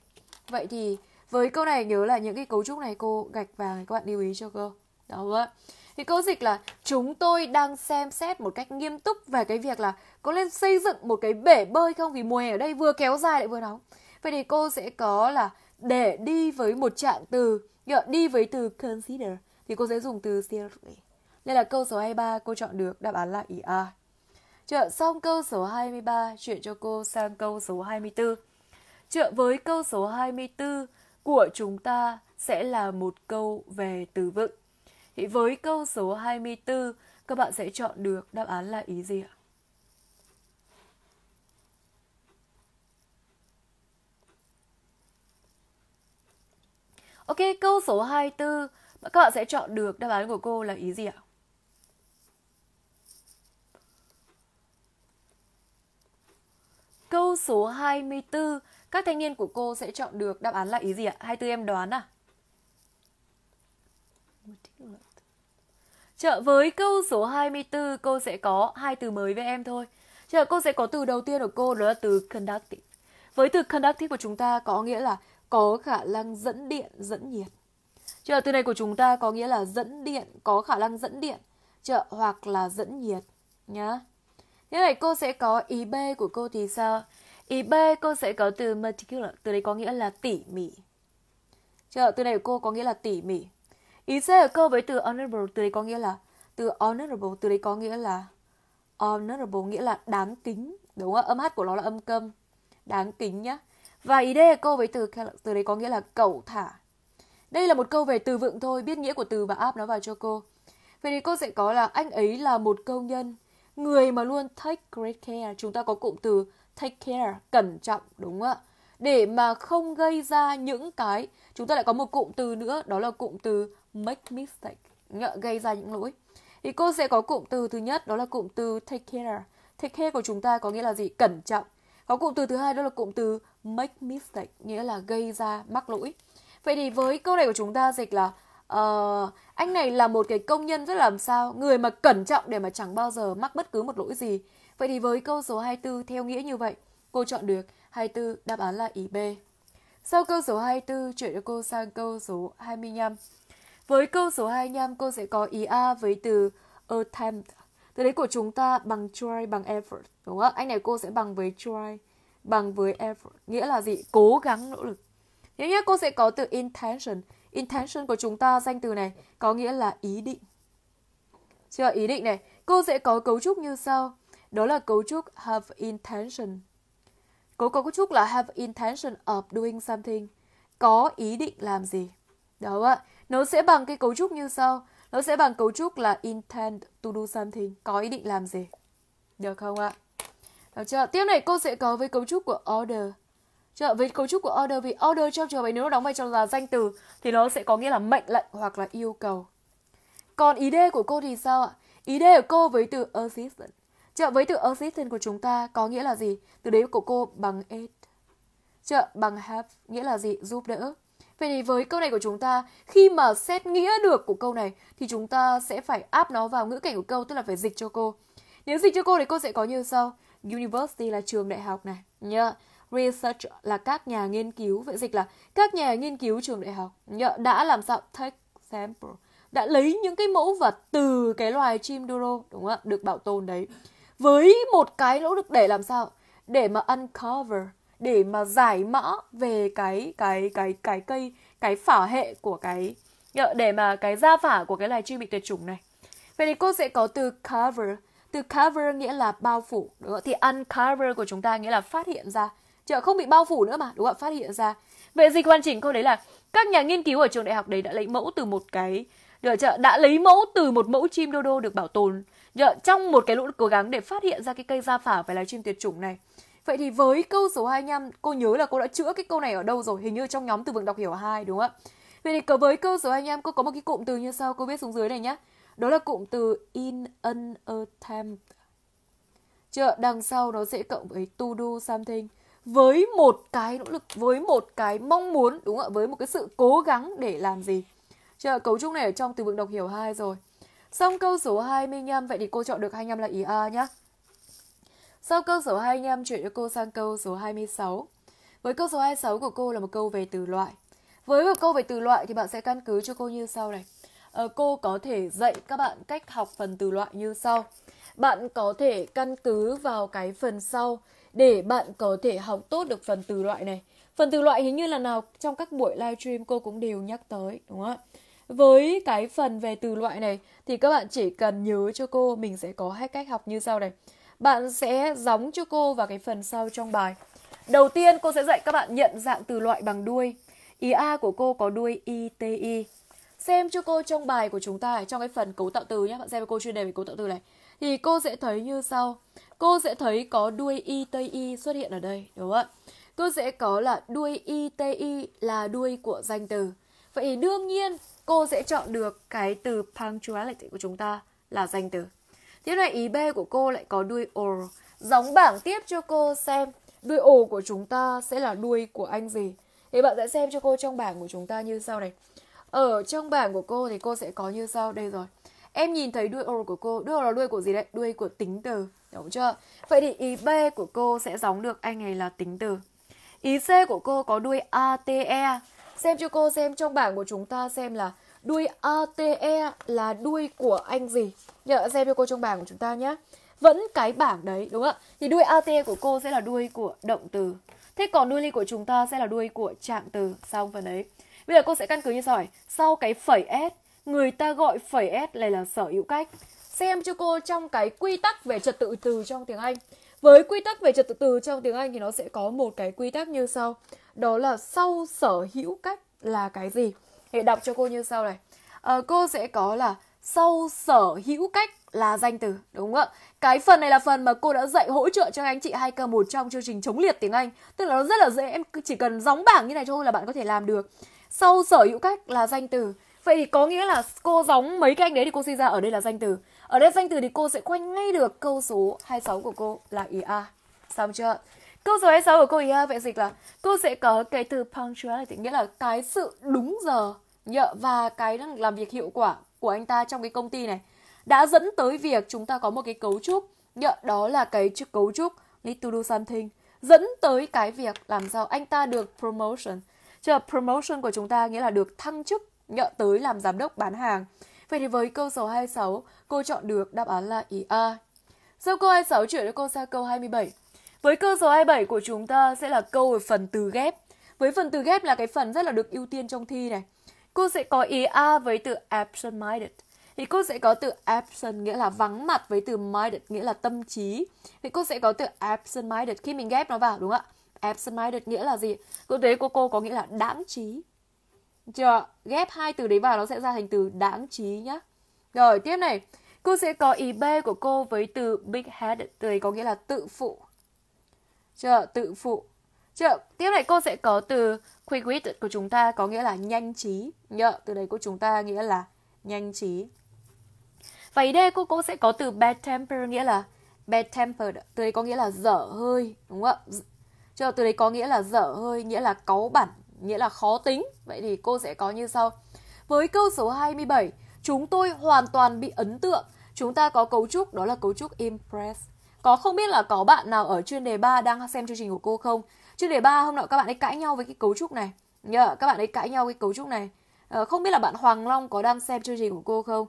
Vậy thì với câu này nhớ là những cái cấu trúc này cô gạch vàng này, các bạn lưu ý cho cô. Đó ạ. Thì câu dịch là chúng tôi đang xem xét một cách nghiêm túc về cái việc là có nên xây dựng một cái bể bơi không, vì mùa hè ở đây vừa kéo dài lại vừa nóng. Vậy thì cô sẽ có là để đi với một trạng từ, đi với từ consider thì cô sẽ dùng từ seriously. Nên là câu số 23 cô chọn được đáp án là ý A. Chợ, xong câu số 23, chuyển cho cô sang câu số 24. Chợ, với câu số 24 của chúng ta sẽ là một câu về từ vựng. Thì với câu số 24, các bạn sẽ chọn được đáp án là ý gì ạ? Ok, câu số 24, các bạn sẽ chọn được đáp án của cô là ý gì ạ? Câu số 24, các thanh niên của cô sẽ chọn được đáp án là ý gì ạ? 24 em đoán à? Chợ, với câu số 24, cô sẽ có hai từ mới với em thôi. Chợ, cô sẽ có từ đầu tiên của cô đó là từ conductive. Với từ conductive của chúng ta có nghĩa là có khả năng dẫn điện, dẫn nhiệt. Chợ, từ này của chúng ta có nghĩa là dẫn điện, có khả năng dẫn điện. Chợ, hoặc là dẫn nhiệt nhá. Thế này cô sẽ có ý B của cô thì sao? Ý B cô sẽ có từ meticulous, từ đấy có nghĩa là tỉ mỉ. Chờ, từ này của cô có nghĩa là tỉ mỉ. Ý C của cô với từ honorable, từ đấy có nghĩa là honorable nghĩa là đáng kính, đúng không? Âm H của nó là âm câm, đáng kính nhá. Và ý đề câu với từ đấy có nghĩa là cẩu thả. Đây là một câu về từ vựng thôi, biết nghĩa của từ và áp nó vào cho cô. Vậy thì cô sẽ có là anh ấy là một công nhân, người mà luôn take great care. Chúng ta có cụm từ take care, cẩn trọng, đúng không ạ? Để mà không gây ra những cái, chúng ta lại có một cụm từ nữa, đó là cụm từ make mistake, gây ra những lỗi. Thì cô sẽ có cụm từ thứ nhất, đó là cụm từ take care. Take care của chúng ta có nghĩa là gì? Cẩn trọng. Có cụm từ thứ hai, đó là cụm từ make mistake, nghĩa là gây ra mắc lỗi. Vậy thì với câu này của chúng ta dịch là anh này là một cái công nhân rất làm sao, người mà cẩn trọng để mà chẳng bao giờ mắc bất cứ một lỗi gì. Vậy thì với câu số 24 theo nghĩa như vậy, cô chọn được 24, đáp án là ý B. Sau câu số 24, chuyển cho cô sang câu số 25. Với câu số 25, cô sẽ có ý A với từ attempt. Từ đấy của chúng ta bằng try, bằng effort, đúng không? Anh này cô sẽ bằng với try, bằng với effort, nghĩa là gì? Cố gắng, nỗ lực. Tiếp nhé, cô sẽ có từ intention. Intention của chúng ta, danh từ này, có nghĩa là ý định. Chưa, ý định này. Cô sẽ có cấu trúc như sau. Đó là cấu trúc have intention. Cô có cấu trúc là have intention of doing something. Có ý định làm gì. Đó ạ. Nó sẽ bằng cái cấu trúc như sau. Nó sẽ bằng cấu trúc là intend to do something. Có ý định làm gì. Được không ạ? Được chưa? Tiếp này cô sẽ có với cấu trúc của order. Với cấu trúc của order, vì order trong trường hợp nếu nó đóng vai trò là danh từ thì nó sẽ có nghĩa là mệnh lệnh hoặc là yêu cầu. Còn ý đề của cô thì sao ạ? Ý đề của cô với từ assistant. Với từ assistant của chúng ta có nghĩa là gì? Từ đấy của cô bằng aid, bằng help, nghĩa là gì? Giúp đỡ. Vậy thì với câu này của chúng ta, khi mà xét nghĩa được của câu này thì chúng ta sẽ phải áp nó vào ngữ cảnh của câu, tức là phải dịch cho cô. Nếu dịch cho cô thì cô sẽ có như sau. University là trường đại học này nhá. Research là các nhà nghiên cứu. Vậy dịch là các nhà nghiên cứu trường đại học đã làm sao? Take sample, đã lấy những cái mẫu vật từ cái loài chim đuro, đúng không ạ? Được bảo tồn đấy, với một cái nỗ lực để làm sao? Để mà uncover, để mà giải mã về cái cây, cái phả hệ của cái, để mà cái da phả của cái loài chim bị tuyệt chủng này. Vậy thì cô sẽ có từ cover. Từ cover nghĩa là bao phủ, đúng không? Thì uncover của chúng ta nghĩa là phát hiện ra, không bị bao phủ nữa mà, đúng không? Phát hiện ra. Vậy dịch hoàn chỉnh câu đấy là các nhà nghiên cứu ở trường đại học đấy đã lấy mẫu từ một cái, đã lấy mẫu từ một mẫu chim đô đô được bảo tồn trong một cái nỗ lực cố gắng để phát hiện ra cái cây da phả và loài chim tuyệt chủng này. Vậy thì với câu số 25, cô nhớ là cô đã chữa cái câu này ở đâu rồi, hình như trong nhóm từ vựng đọc hiểu 2, đúng không ạ? Vậy thì với câu số 25, cô có một cái cụm từ như sau, cô viết xuống dưới này nhé. Đó là cụm từ in an attempt. Đằng sau nó sẽ cộng với to do something. Với một cái nỗ lực, với một cái mong muốn, đúng không ạ? Với một cái sự cố gắng để làm gì. Cấu trúc này ở trong từ vựng đọc hiểu 2 rồi. Xong câu số 25, vậy thì cô chọn được 25 là ý A nhé. Sau câu số 25, chuyển cho cô sang câu số 26. Với câu số 26 của cô là một câu về từ loại. Với một câu về từ loại thì bạn sẽ căn cứ cho cô như sau này. Cô có thể dạy các bạn cách học phần từ loại như sau. Bạn có thể căn cứ vào cái phần sau để bạn có thể học tốt được phần từ loại này. Phần từ loại hình như là nào trong các buổi live stream cô cũng đều nhắc tới, đúng không ạ? Với cái phần về từ loại này thì các bạn chỉ cần nhớ cho cô mình sẽ có hai cách học như sau này. Bạn sẽ gióng cho cô vào cái phần sau trong bài. Đầu tiên cô sẽ dạy các bạn nhận dạng từ loại bằng đuôi. Ý A của cô có đuôi ITI. Xem cho cô trong bài của chúng ta, trong cái phần cấu tạo từ nhé. Bạn xem với cô chuyên đề về cấu tạo từ này. Thì cô sẽ thấy như sau. Cô sẽ thấy có đuôi ITI xuất hiện ở đây, đúng không ạ? Cô sẽ có là đuôi ITI là đuôi của danh từ. Vậy thì đương nhiên cô sẽ chọn được cái từ punctuality của chúng ta là danh từ. Tiếp này ý B của cô lại có đuôi O. Gióng bảng tiếp cho cô xem đuôi O của chúng ta sẽ là đuôi của anh gì. Thì bạn sẽ xem cho cô trong bảng của chúng ta như sau này. Ở trong bảng của cô thì cô sẽ có như sau. Đây rồi. Em nhìn thấy đuôi O của cô. Đuôi O là đuôi của gì đấy? Đuôi của tính từ. Đúng chưa? Vậy thì ý B của cô sẽ gióng được anh này là tính từ. Ý C của cô có đuôi ATE. Xem cho cô xem trong bảng của chúng ta xem là đuôi ATE là đuôi của anh gì. Nhớ xem cho cô trong bảng của chúng ta nhé. Vẫn cái bảng đấy, đúng không ạ? Thì đuôi ATE của cô sẽ là đuôi của động từ. Thế còn đuôi ly của chúng ta sẽ là đuôi của trạng từ. Xong phần đấy. Bây giờ cô sẽ căn cứ như sau này. Sau cái phẩy S, người ta gọi phẩy S này là sở hữu cách. Xem cho cô trong cái quy tắc về trật tự từ trong tiếng Anh. Với quy tắc về trật tự từ trong tiếng Anh thì nó sẽ có một cái quy tắc như sau. Đó là sau sở hữu cách là cái gì? Hãy đọc cho cô như sau này. Cô sẽ có là sau sở hữu cách là danh từ, đúng không ạ? Cái phần này là phần mà cô đã dạy hỗ trợ cho anh chị 2K1 trong chương trình chống liệt tiếng Anh. Tức là nó rất là dễ, em chỉ cần gióng bảng như này cho cô là bạn có thể làm được. Sau sở hữu cách là danh từ. Vậy thì có nghĩa là cô gióng mấy cái anh đấy thì cô suy ra ở đây là danh từ. Ở đây danh từ thì cô sẽ quanh ngay được câu số 26 của cô là IA. Xong chưa? Câu số 26 của cô IA vậy dịch là cô sẽ có cái từ punctuality, nghĩa là cái sự đúng giờ và cái làm việc hiệu quả của anh ta trong cái công ty này đã dẫn tới việc chúng ta có một cái cấu trúc, đó là cái cấu trúc need to do something, dẫn tới cái việc làm sao anh ta được promotion. Promotion của chúng ta nghĩa là được thăng chức tới làm giám đốc bán hàng. Vậy thì với câu số 26, cô chọn được đáp án là IA. Sau câu 26 chuyển đến cô sang câu 27. Với câu số 27 của chúng ta sẽ là câu về phần từ ghép. Với phần từ ghép là cái phần rất là được ưu tiên trong thi này. Cô sẽ có IA với từ absent-minded. Thì cô sẽ có từ absent nghĩa là vắng mặt với từ minded nghĩa là tâm trí. Thì cô sẽ có từ absent-minded khi mình ghép nó vào, đúng không ạ? Absent-minded nghĩa là gì? Cô thấy cô có nghĩa là đãng trí. Chưa? Ghép hai từ đấy vào nó sẽ ra thành từ đãng trí nhá. Rồi tiếp này, cô sẽ có IB của cô với từ big-headed, từ đấy có nghĩa là tự phụ. Chưa? Tự phụ. Chưa? Tiếp này cô sẽ có từ quick-witted của chúng ta có nghĩa là nhanh trí. Từ đấy của chúng ta nghĩa là nhanh trí. Và ID của cô sẽ có từ bad-tempered nghĩa là bad-tempered, từ đấy có nghĩa là dở hơi, đúng không ạ? Chưa? Từ đấy có nghĩa là dở hơi, nghĩa là cáu bẩn, nghĩa là khó tính. Vậy thì cô sẽ có như sau. Với câu số 27, chúng tôi hoàn toàn bị ấn tượng. Chúng ta có cấu trúc, đó là cấu trúc impress. Không biết là có bạn nào ở chuyên đề 3 đang xem chương trình của cô không? Chuyên đề 3 hôm nọ các bạn ấy cãi nhau với cái cấu trúc này. Các bạn ấy cãi nhau với cấu trúc này. Không biết là bạn Hoàng Long có đang xem chương trình của cô không?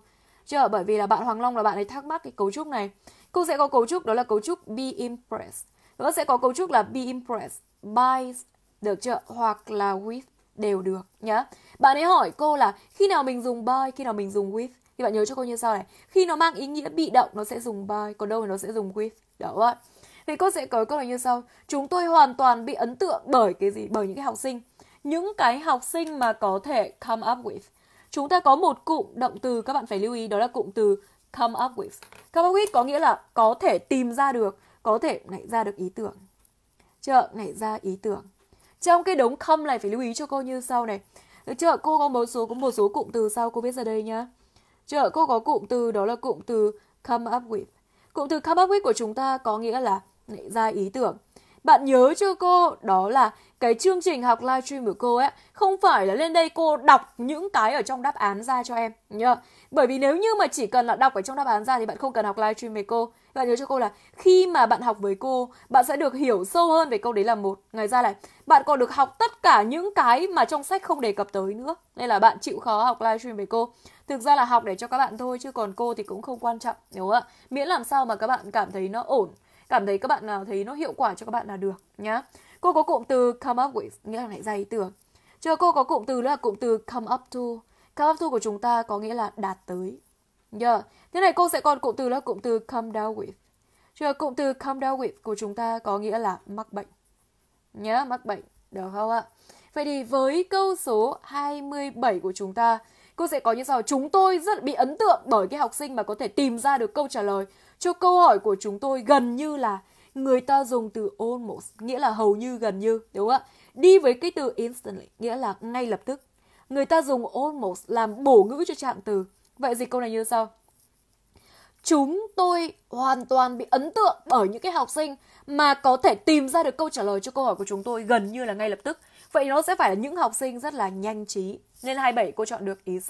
Bởi vì là bạn Hoàng Long là bạn ấy thắc mắc cái cấu trúc này. Cô sẽ có cấu trúc, đó là cấu trúc be impressed. Cô sẽ có cấu trúc là be impressed by, được chưa? Hoặc là with đều được nhá. Bạn ấy hỏi cô là khi nào mình dùng by, khi nào mình dùng with. Thì bạn nhớ cho cô như sau này. Khi nó mang ý nghĩa bị động nó sẽ dùng by, còn đâu thì nó sẽ dùng with. Đó ạ. Vậy cô sẽ có câu này như sau. Chúng tôi hoàn toàn bị ấn tượng bởi cái gì? Bởi những cái học sinh. Những cái học sinh mà có thể come up with. Chúng ta có một cụm động từ các bạn phải lưu ý, đó là cụm từ come up with. Come up with có nghĩa là có thể tìm ra được, có thể nảy ra được ý tưởng. Nảy ra ý tưởng. Trong cái đống come này phải lưu ý cho cô như sau này. Được chưa? Cô có một số cụm từ sau cô viết ra đây nhá. Cô có cụm từ đó là cụm từ come up with. Cụm từ come up with của chúng ta có nghĩa là nảy ra ý tưởng. Bạn nhớ cho cô đó là cái chương trình học livestream của cô ấy không phải là lên đây cô đọc những cái ở trong đáp án ra cho em nhá. Bởi vì nếu như mà chỉ cần là đọc ở trong đáp án ra thì bạn không cần học livestream với cô. Bạn nhớ cho cô là khi mà bạn học với cô, bạn sẽ được hiểu sâu hơn về câu đấy là một. Ngoài ra này, bạn còn được học tất cả những cái mà trong sách không đề cập tới nữa. Nên là bạn chịu khó học livestream với cô. Thực ra là học để cho các bạn thôi, chứ còn cô thì cũng không quan trọng, đúng không ạ? Miễn làm sao mà các bạn cảm thấy nó ổn, cảm thấy các bạn nào thấy nó hiệu quả cho các bạn là được nhá. Cô có cụm từ come up with nghĩa là nảy ra ý tưởng. Cô có cụm từ là cụm từ come up to. Come up to của chúng ta có nghĩa là đạt tới. Thế này cô sẽ còn cụm từ là cụm từ come down with. Cụm từ come down with của chúng ta có nghĩa là mắc bệnh. Nhớ mắc bệnh, được không ạ? Vậy thì với câu số 27 của chúng ta, cô sẽ có như sau. Chúng tôi rất bị ấn tượng bởi cái học sinh mà có thể tìm ra được câu trả lời cho câu hỏi của chúng tôi gần như là. Người ta dùng từ almost, nghĩa là hầu như, gần như, đúng không ạ? Đi với cái từ instantly, nghĩa là ngay lập tức. Người ta dùng almost làm bổ ngữ cho trạng từ. Vậy dịch câu này như sau. Chúng tôi hoàn toàn bị ấn tượng bởi những cái học sinh mà có thể tìm ra được câu trả lời cho câu hỏi của chúng tôi gần như là ngay lập tức. Vậy nó sẽ phải là những học sinh rất là nhanh trí. Nên 27 cô chọn được ý C.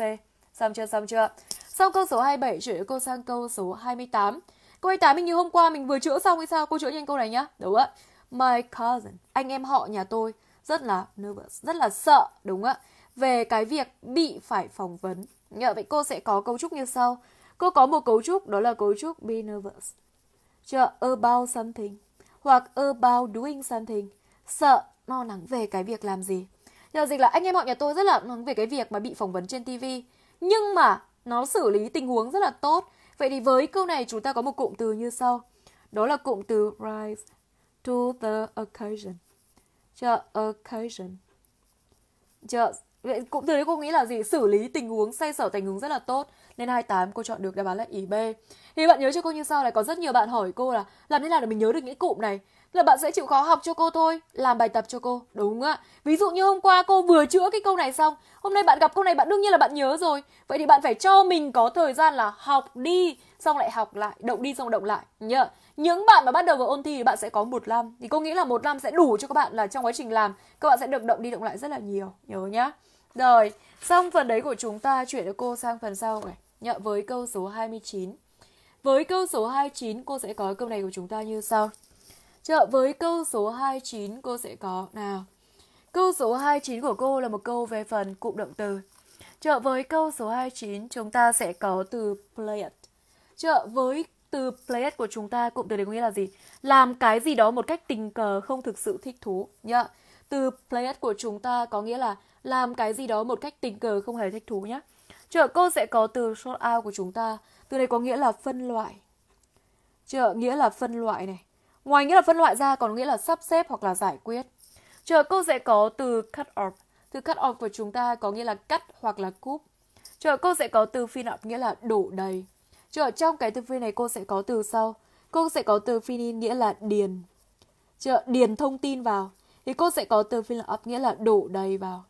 Xong chưa, xong chưa? Sau câu số 27 chuyển cô sang câu số 28. Câu 28 mình như hôm qua mình vừa chữa xong hay sao? Cô chữa nhanh câu này nhá. Đúng ạ. My cousin, anh em họ nhà tôi rất là nervous, rất là sợ, đúng ạ, về cái việc bị phải phỏng vấn. Vậy cô sẽ có cấu trúc như sau. Cô có một cấu trúc đó là cấu trúc be nervous. About something hoặc about doing something. Sợ, lo lắng về cái việc làm gì. Dịch là anh em họ nhà tôi rất là lo lắng về cái việc mà bị phỏng vấn trên TV. Nhưng mà nó xử lý tình huống rất là tốt. Vậy thì với câu này chúng ta có một cụm từ như sau. Đó là cụm từ rise to the occasion. The occasion. Vậy cụm từ đấy cô nghĩ là gì? Xử lý tình huống, xoay sở tình huống rất là tốt. Nên 28 cô chọn được đáp án là ý B. Thì bạn nhớ cho cô như sau này, có rất nhiều bạn hỏi cô là làm thế nào để mình nhớ được những cụm này. Là bạn sẽ chịu khó học cho cô thôi, làm bài tập cho cô, đúng ạ. Ví dụ như hôm qua cô vừa chữa cái câu này xong, hôm nay bạn gặp câu này bạn đương nhiên là bạn nhớ rồi. Vậy thì bạn phải cho mình có thời gian là học đi, xong lại học lại, động đi xong động lại nhá. Những bạn mà bắt đầu vào ôn thi thì bạn sẽ có 1 năm. Thì cô nghĩ là 1 năm sẽ đủ cho các bạn là trong quá trình làm, các bạn sẽ được động đi động lại rất là nhiều, nhớ nhá. Rồi, xong phần đấy của chúng ta chuyển cho cô sang phần sau này, nhá, với câu số 29. Với câu số 29 cô sẽ có câu này của chúng ta như sau. Với câu số 29 cô sẽ có nào. Câu số 29 của cô là một câu về phần cụm động từ. Với câu số 29 chúng ta sẽ có từ play it. Với từ play it của chúng ta, cụm từ đấy có nghĩa là gì? Làm cái gì đó một cách tình cờ, không thực sự thích thú nhá. Từ play it của chúng ta có nghĩa là làm cái gì đó một cách tình cờ, không hề thích thú nhá. Cô sẽ có từ sort out của chúng ta. Từ này có nghĩa là phân loại. Nghĩa là phân loại này. Ngoài nghĩa là phân loại ra còn nghĩa là sắp xếp hoặc là giải quyết. Cô sẽ có từ cut off. Từ cut off của chúng ta có nghĩa là cắt hoặc là cúp. Cô sẽ có từ fill up, nghĩa là đổ đầy. Trong cái từ fill này cô sẽ có từ sau. Cô sẽ có từ fill in, nghĩa là điền. Điền thông tin vào. Thì cô sẽ có từ fill up, nghĩa là đổ đầy vào.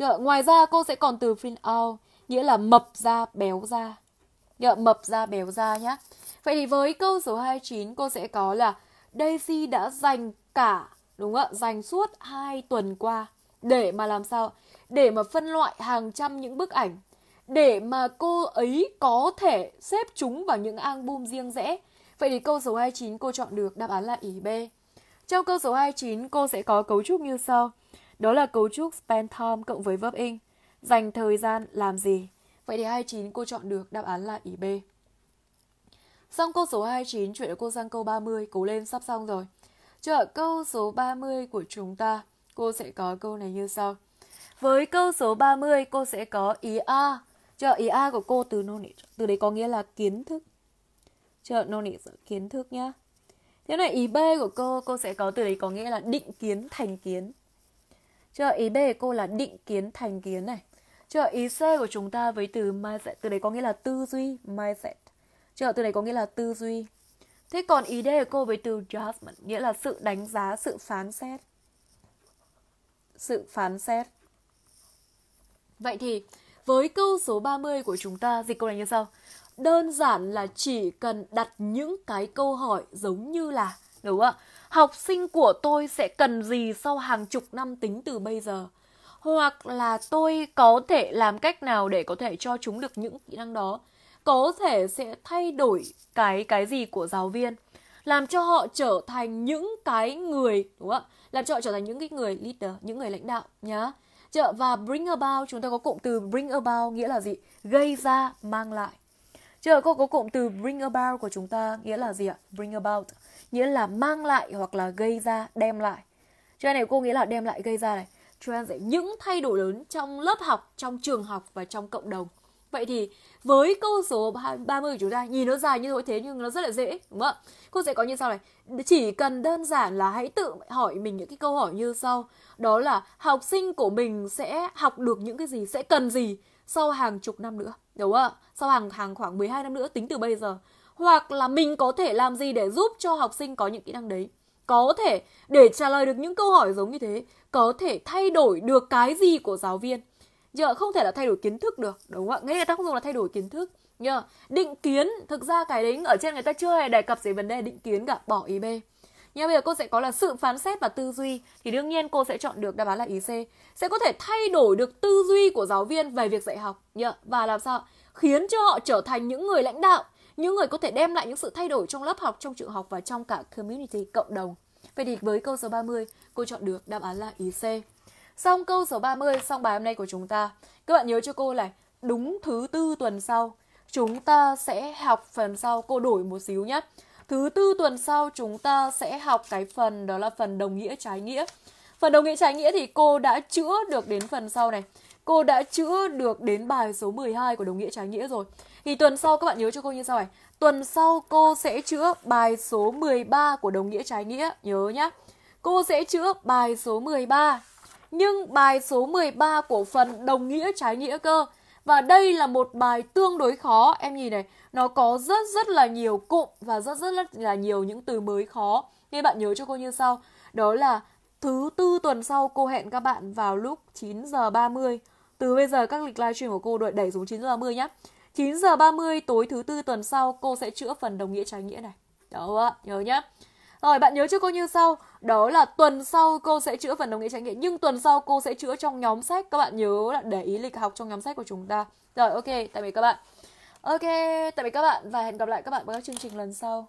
Ngoài ra cô sẽ còn từ fill out, nghĩa là mập ra, béo ra. Mập ra, béo ra nhá. Vậy thì với câu số 29 cô sẽ có là Daisy đã dành cả, đúng không ạ, dành suốt 2 tuần qua để mà làm sao? Để mà phân loại hàng trăm những bức ảnh, để mà cô ấy có thể xếp chúng vào những album riêng rẽ. Vậy thì câu số 29 cô chọn được đáp án là ý B. Trong câu số 29 cô sẽ có cấu trúc như sau. Đó là cấu trúc spend time cộng với verb in, dành thời gian làm gì. Vậy thì 29 cô chọn được đáp án là ý B. Xong câu số 29, chuyển cô sang câu 30, cố lên sắp xong rồi. Câu số 30 của chúng ta, cô sẽ có câu này như sau. Với câu số 30, cô sẽ có ý A. Ý A của cô từ knowledge, từ đấy có nghĩa là kiến thức. Knowledge, kiến thức nhá. Thế này ý B của cô sẽ có từ đấy có nghĩa là định kiến thành kiến. Ý B của cô là định kiến thành kiến này. Ý C của chúng ta với từ mindset, từ đấy có nghĩa là tư duy, mindset. Từ này có nghĩa là tư duy. Thế còn ý D của cô với từ judgment, nghĩa là sự đánh giá, sự phán xét. Sự phán xét. Vậy thì với câu số 30 của chúng ta, dịch câu này như sau. Đơn giản là chỉ cần đặt những cái câu hỏi giống như là, đúng không ạ? Học sinh của tôi sẽ cần gì sau hàng chục năm tính từ bây giờ? Hoặc là tôi có thể làm cách nào để có thể cho chúng được những kỹ năng đó? Có thể sẽ thay đổi cái gì của giáo viên, làm cho họ trở thành những cái người, đúng không ạ? Làm cho họ trở thành những cái người leader, những người lãnh đạo nhá. Và bring about, chúng ta có cụm từ bring about nghĩa là gì? Gây ra, mang lại. Cô có cụm từ bring about của chúng ta nghĩa là gì ạ? Bring about nghĩa là mang lại hoặc là gây ra, đem lại. Này cô nghĩa là đem lại, gây ra này. Những thay đổi lớn trong lớp học, trong trường học và trong cộng đồng. Vậy thì với câu số 30 của chúng ta, nhìn nó dài như thế nhưng nó rất là dễ, đúng không ạ? Cô sẽ có như sau này. Chỉ cần đơn giản là hãy tự hỏi mình những cái câu hỏi như sau. Đó là học sinh của mình sẽ học được những cái gì, sẽ cần gì sau hàng chục năm nữa, đúng không ạ? Sau hàng khoảng 12 năm nữa tính từ bây giờ. Hoặc là mình có thể làm gì để giúp cho học sinh có những kỹ năng đấy. Có thể để trả lời được những câu hỏi giống như thế, có thể thay đổi được cái gì của giáo viên. Không thể là thay đổi kiến thức được, đúng không ạ? Ngay người ta không dùng là thay đổi kiến thức. Định kiến, thực ra cái đấy ở trên người ta chưa hề đề cập về vấn đề định kiến cả, bỏ ý B. Bây giờ cô sẽ có là sự phán xét và tư duy. Thì đương nhiên cô sẽ chọn được đáp án là ý C. Sẽ có thể thay đổi được tư duy của giáo viên về việc dạy học. Và làm sao? Khiến cho họ trở thành những người lãnh đạo, những người có thể đem lại những sự thay đổi trong lớp học, trong trường học và trong cả community, cộng đồng. Vậy thì với câu số 30, cô chọn được đáp án là ý C. Xong câu số 30, xong bài hôm nay của chúng ta. Các bạn nhớ cho cô này, đúng thứ Tư tuần sau chúng ta sẽ học phần sau. Cô đổi một xíu nhé. Thứ Tư tuần sau chúng ta sẽ học cái phần đó là phần đồng nghĩa trái nghĩa. Phần đồng nghĩa trái nghĩa thì cô đã chữa được đến phần sau này. Cô đã chữa được đến bài số 12 của đồng nghĩa trái nghĩa rồi. Thì tuần sau các bạn nhớ cho cô như sau này. Tuần sau cô sẽ chữa bài số 13 của đồng nghĩa trái nghĩa. Nhớ nhá. Cô sẽ chữa bài số 13. Nhưng bài số 13 của phần đồng nghĩa trái nghĩa cơ. Và đây là một bài tương đối khó. Em nhìn này, nó có rất là nhiều cụm và rất là nhiều những từ mới khó. Nên bạn nhớ cho cô như sau. Đó là thứ tư tuần sau cô hẹn các bạn vào lúc 9h30. Từ bây giờ các lịch livestream của cô đẩy xuống 9h30 nhé. 9h30 tối thứ tư tuần sau cô sẽ chữa phần đồng nghĩa trái nghĩa này. Đó, nhớ nhé. Rồi, bạn nhớ cho cô như sau. Đó là tuần sau cô sẽ chữa phần đồng nghĩa trái nghĩa. Nhưng tuần sau cô sẽ chữa trong nhóm sách. Các bạn nhớ là để ý lịch học trong nhóm sách của chúng ta. Rồi, ok, tạm biệt các bạn. Ok, tạm biệt các bạn. Và hẹn gặp lại các bạn vào các chương trình lần sau.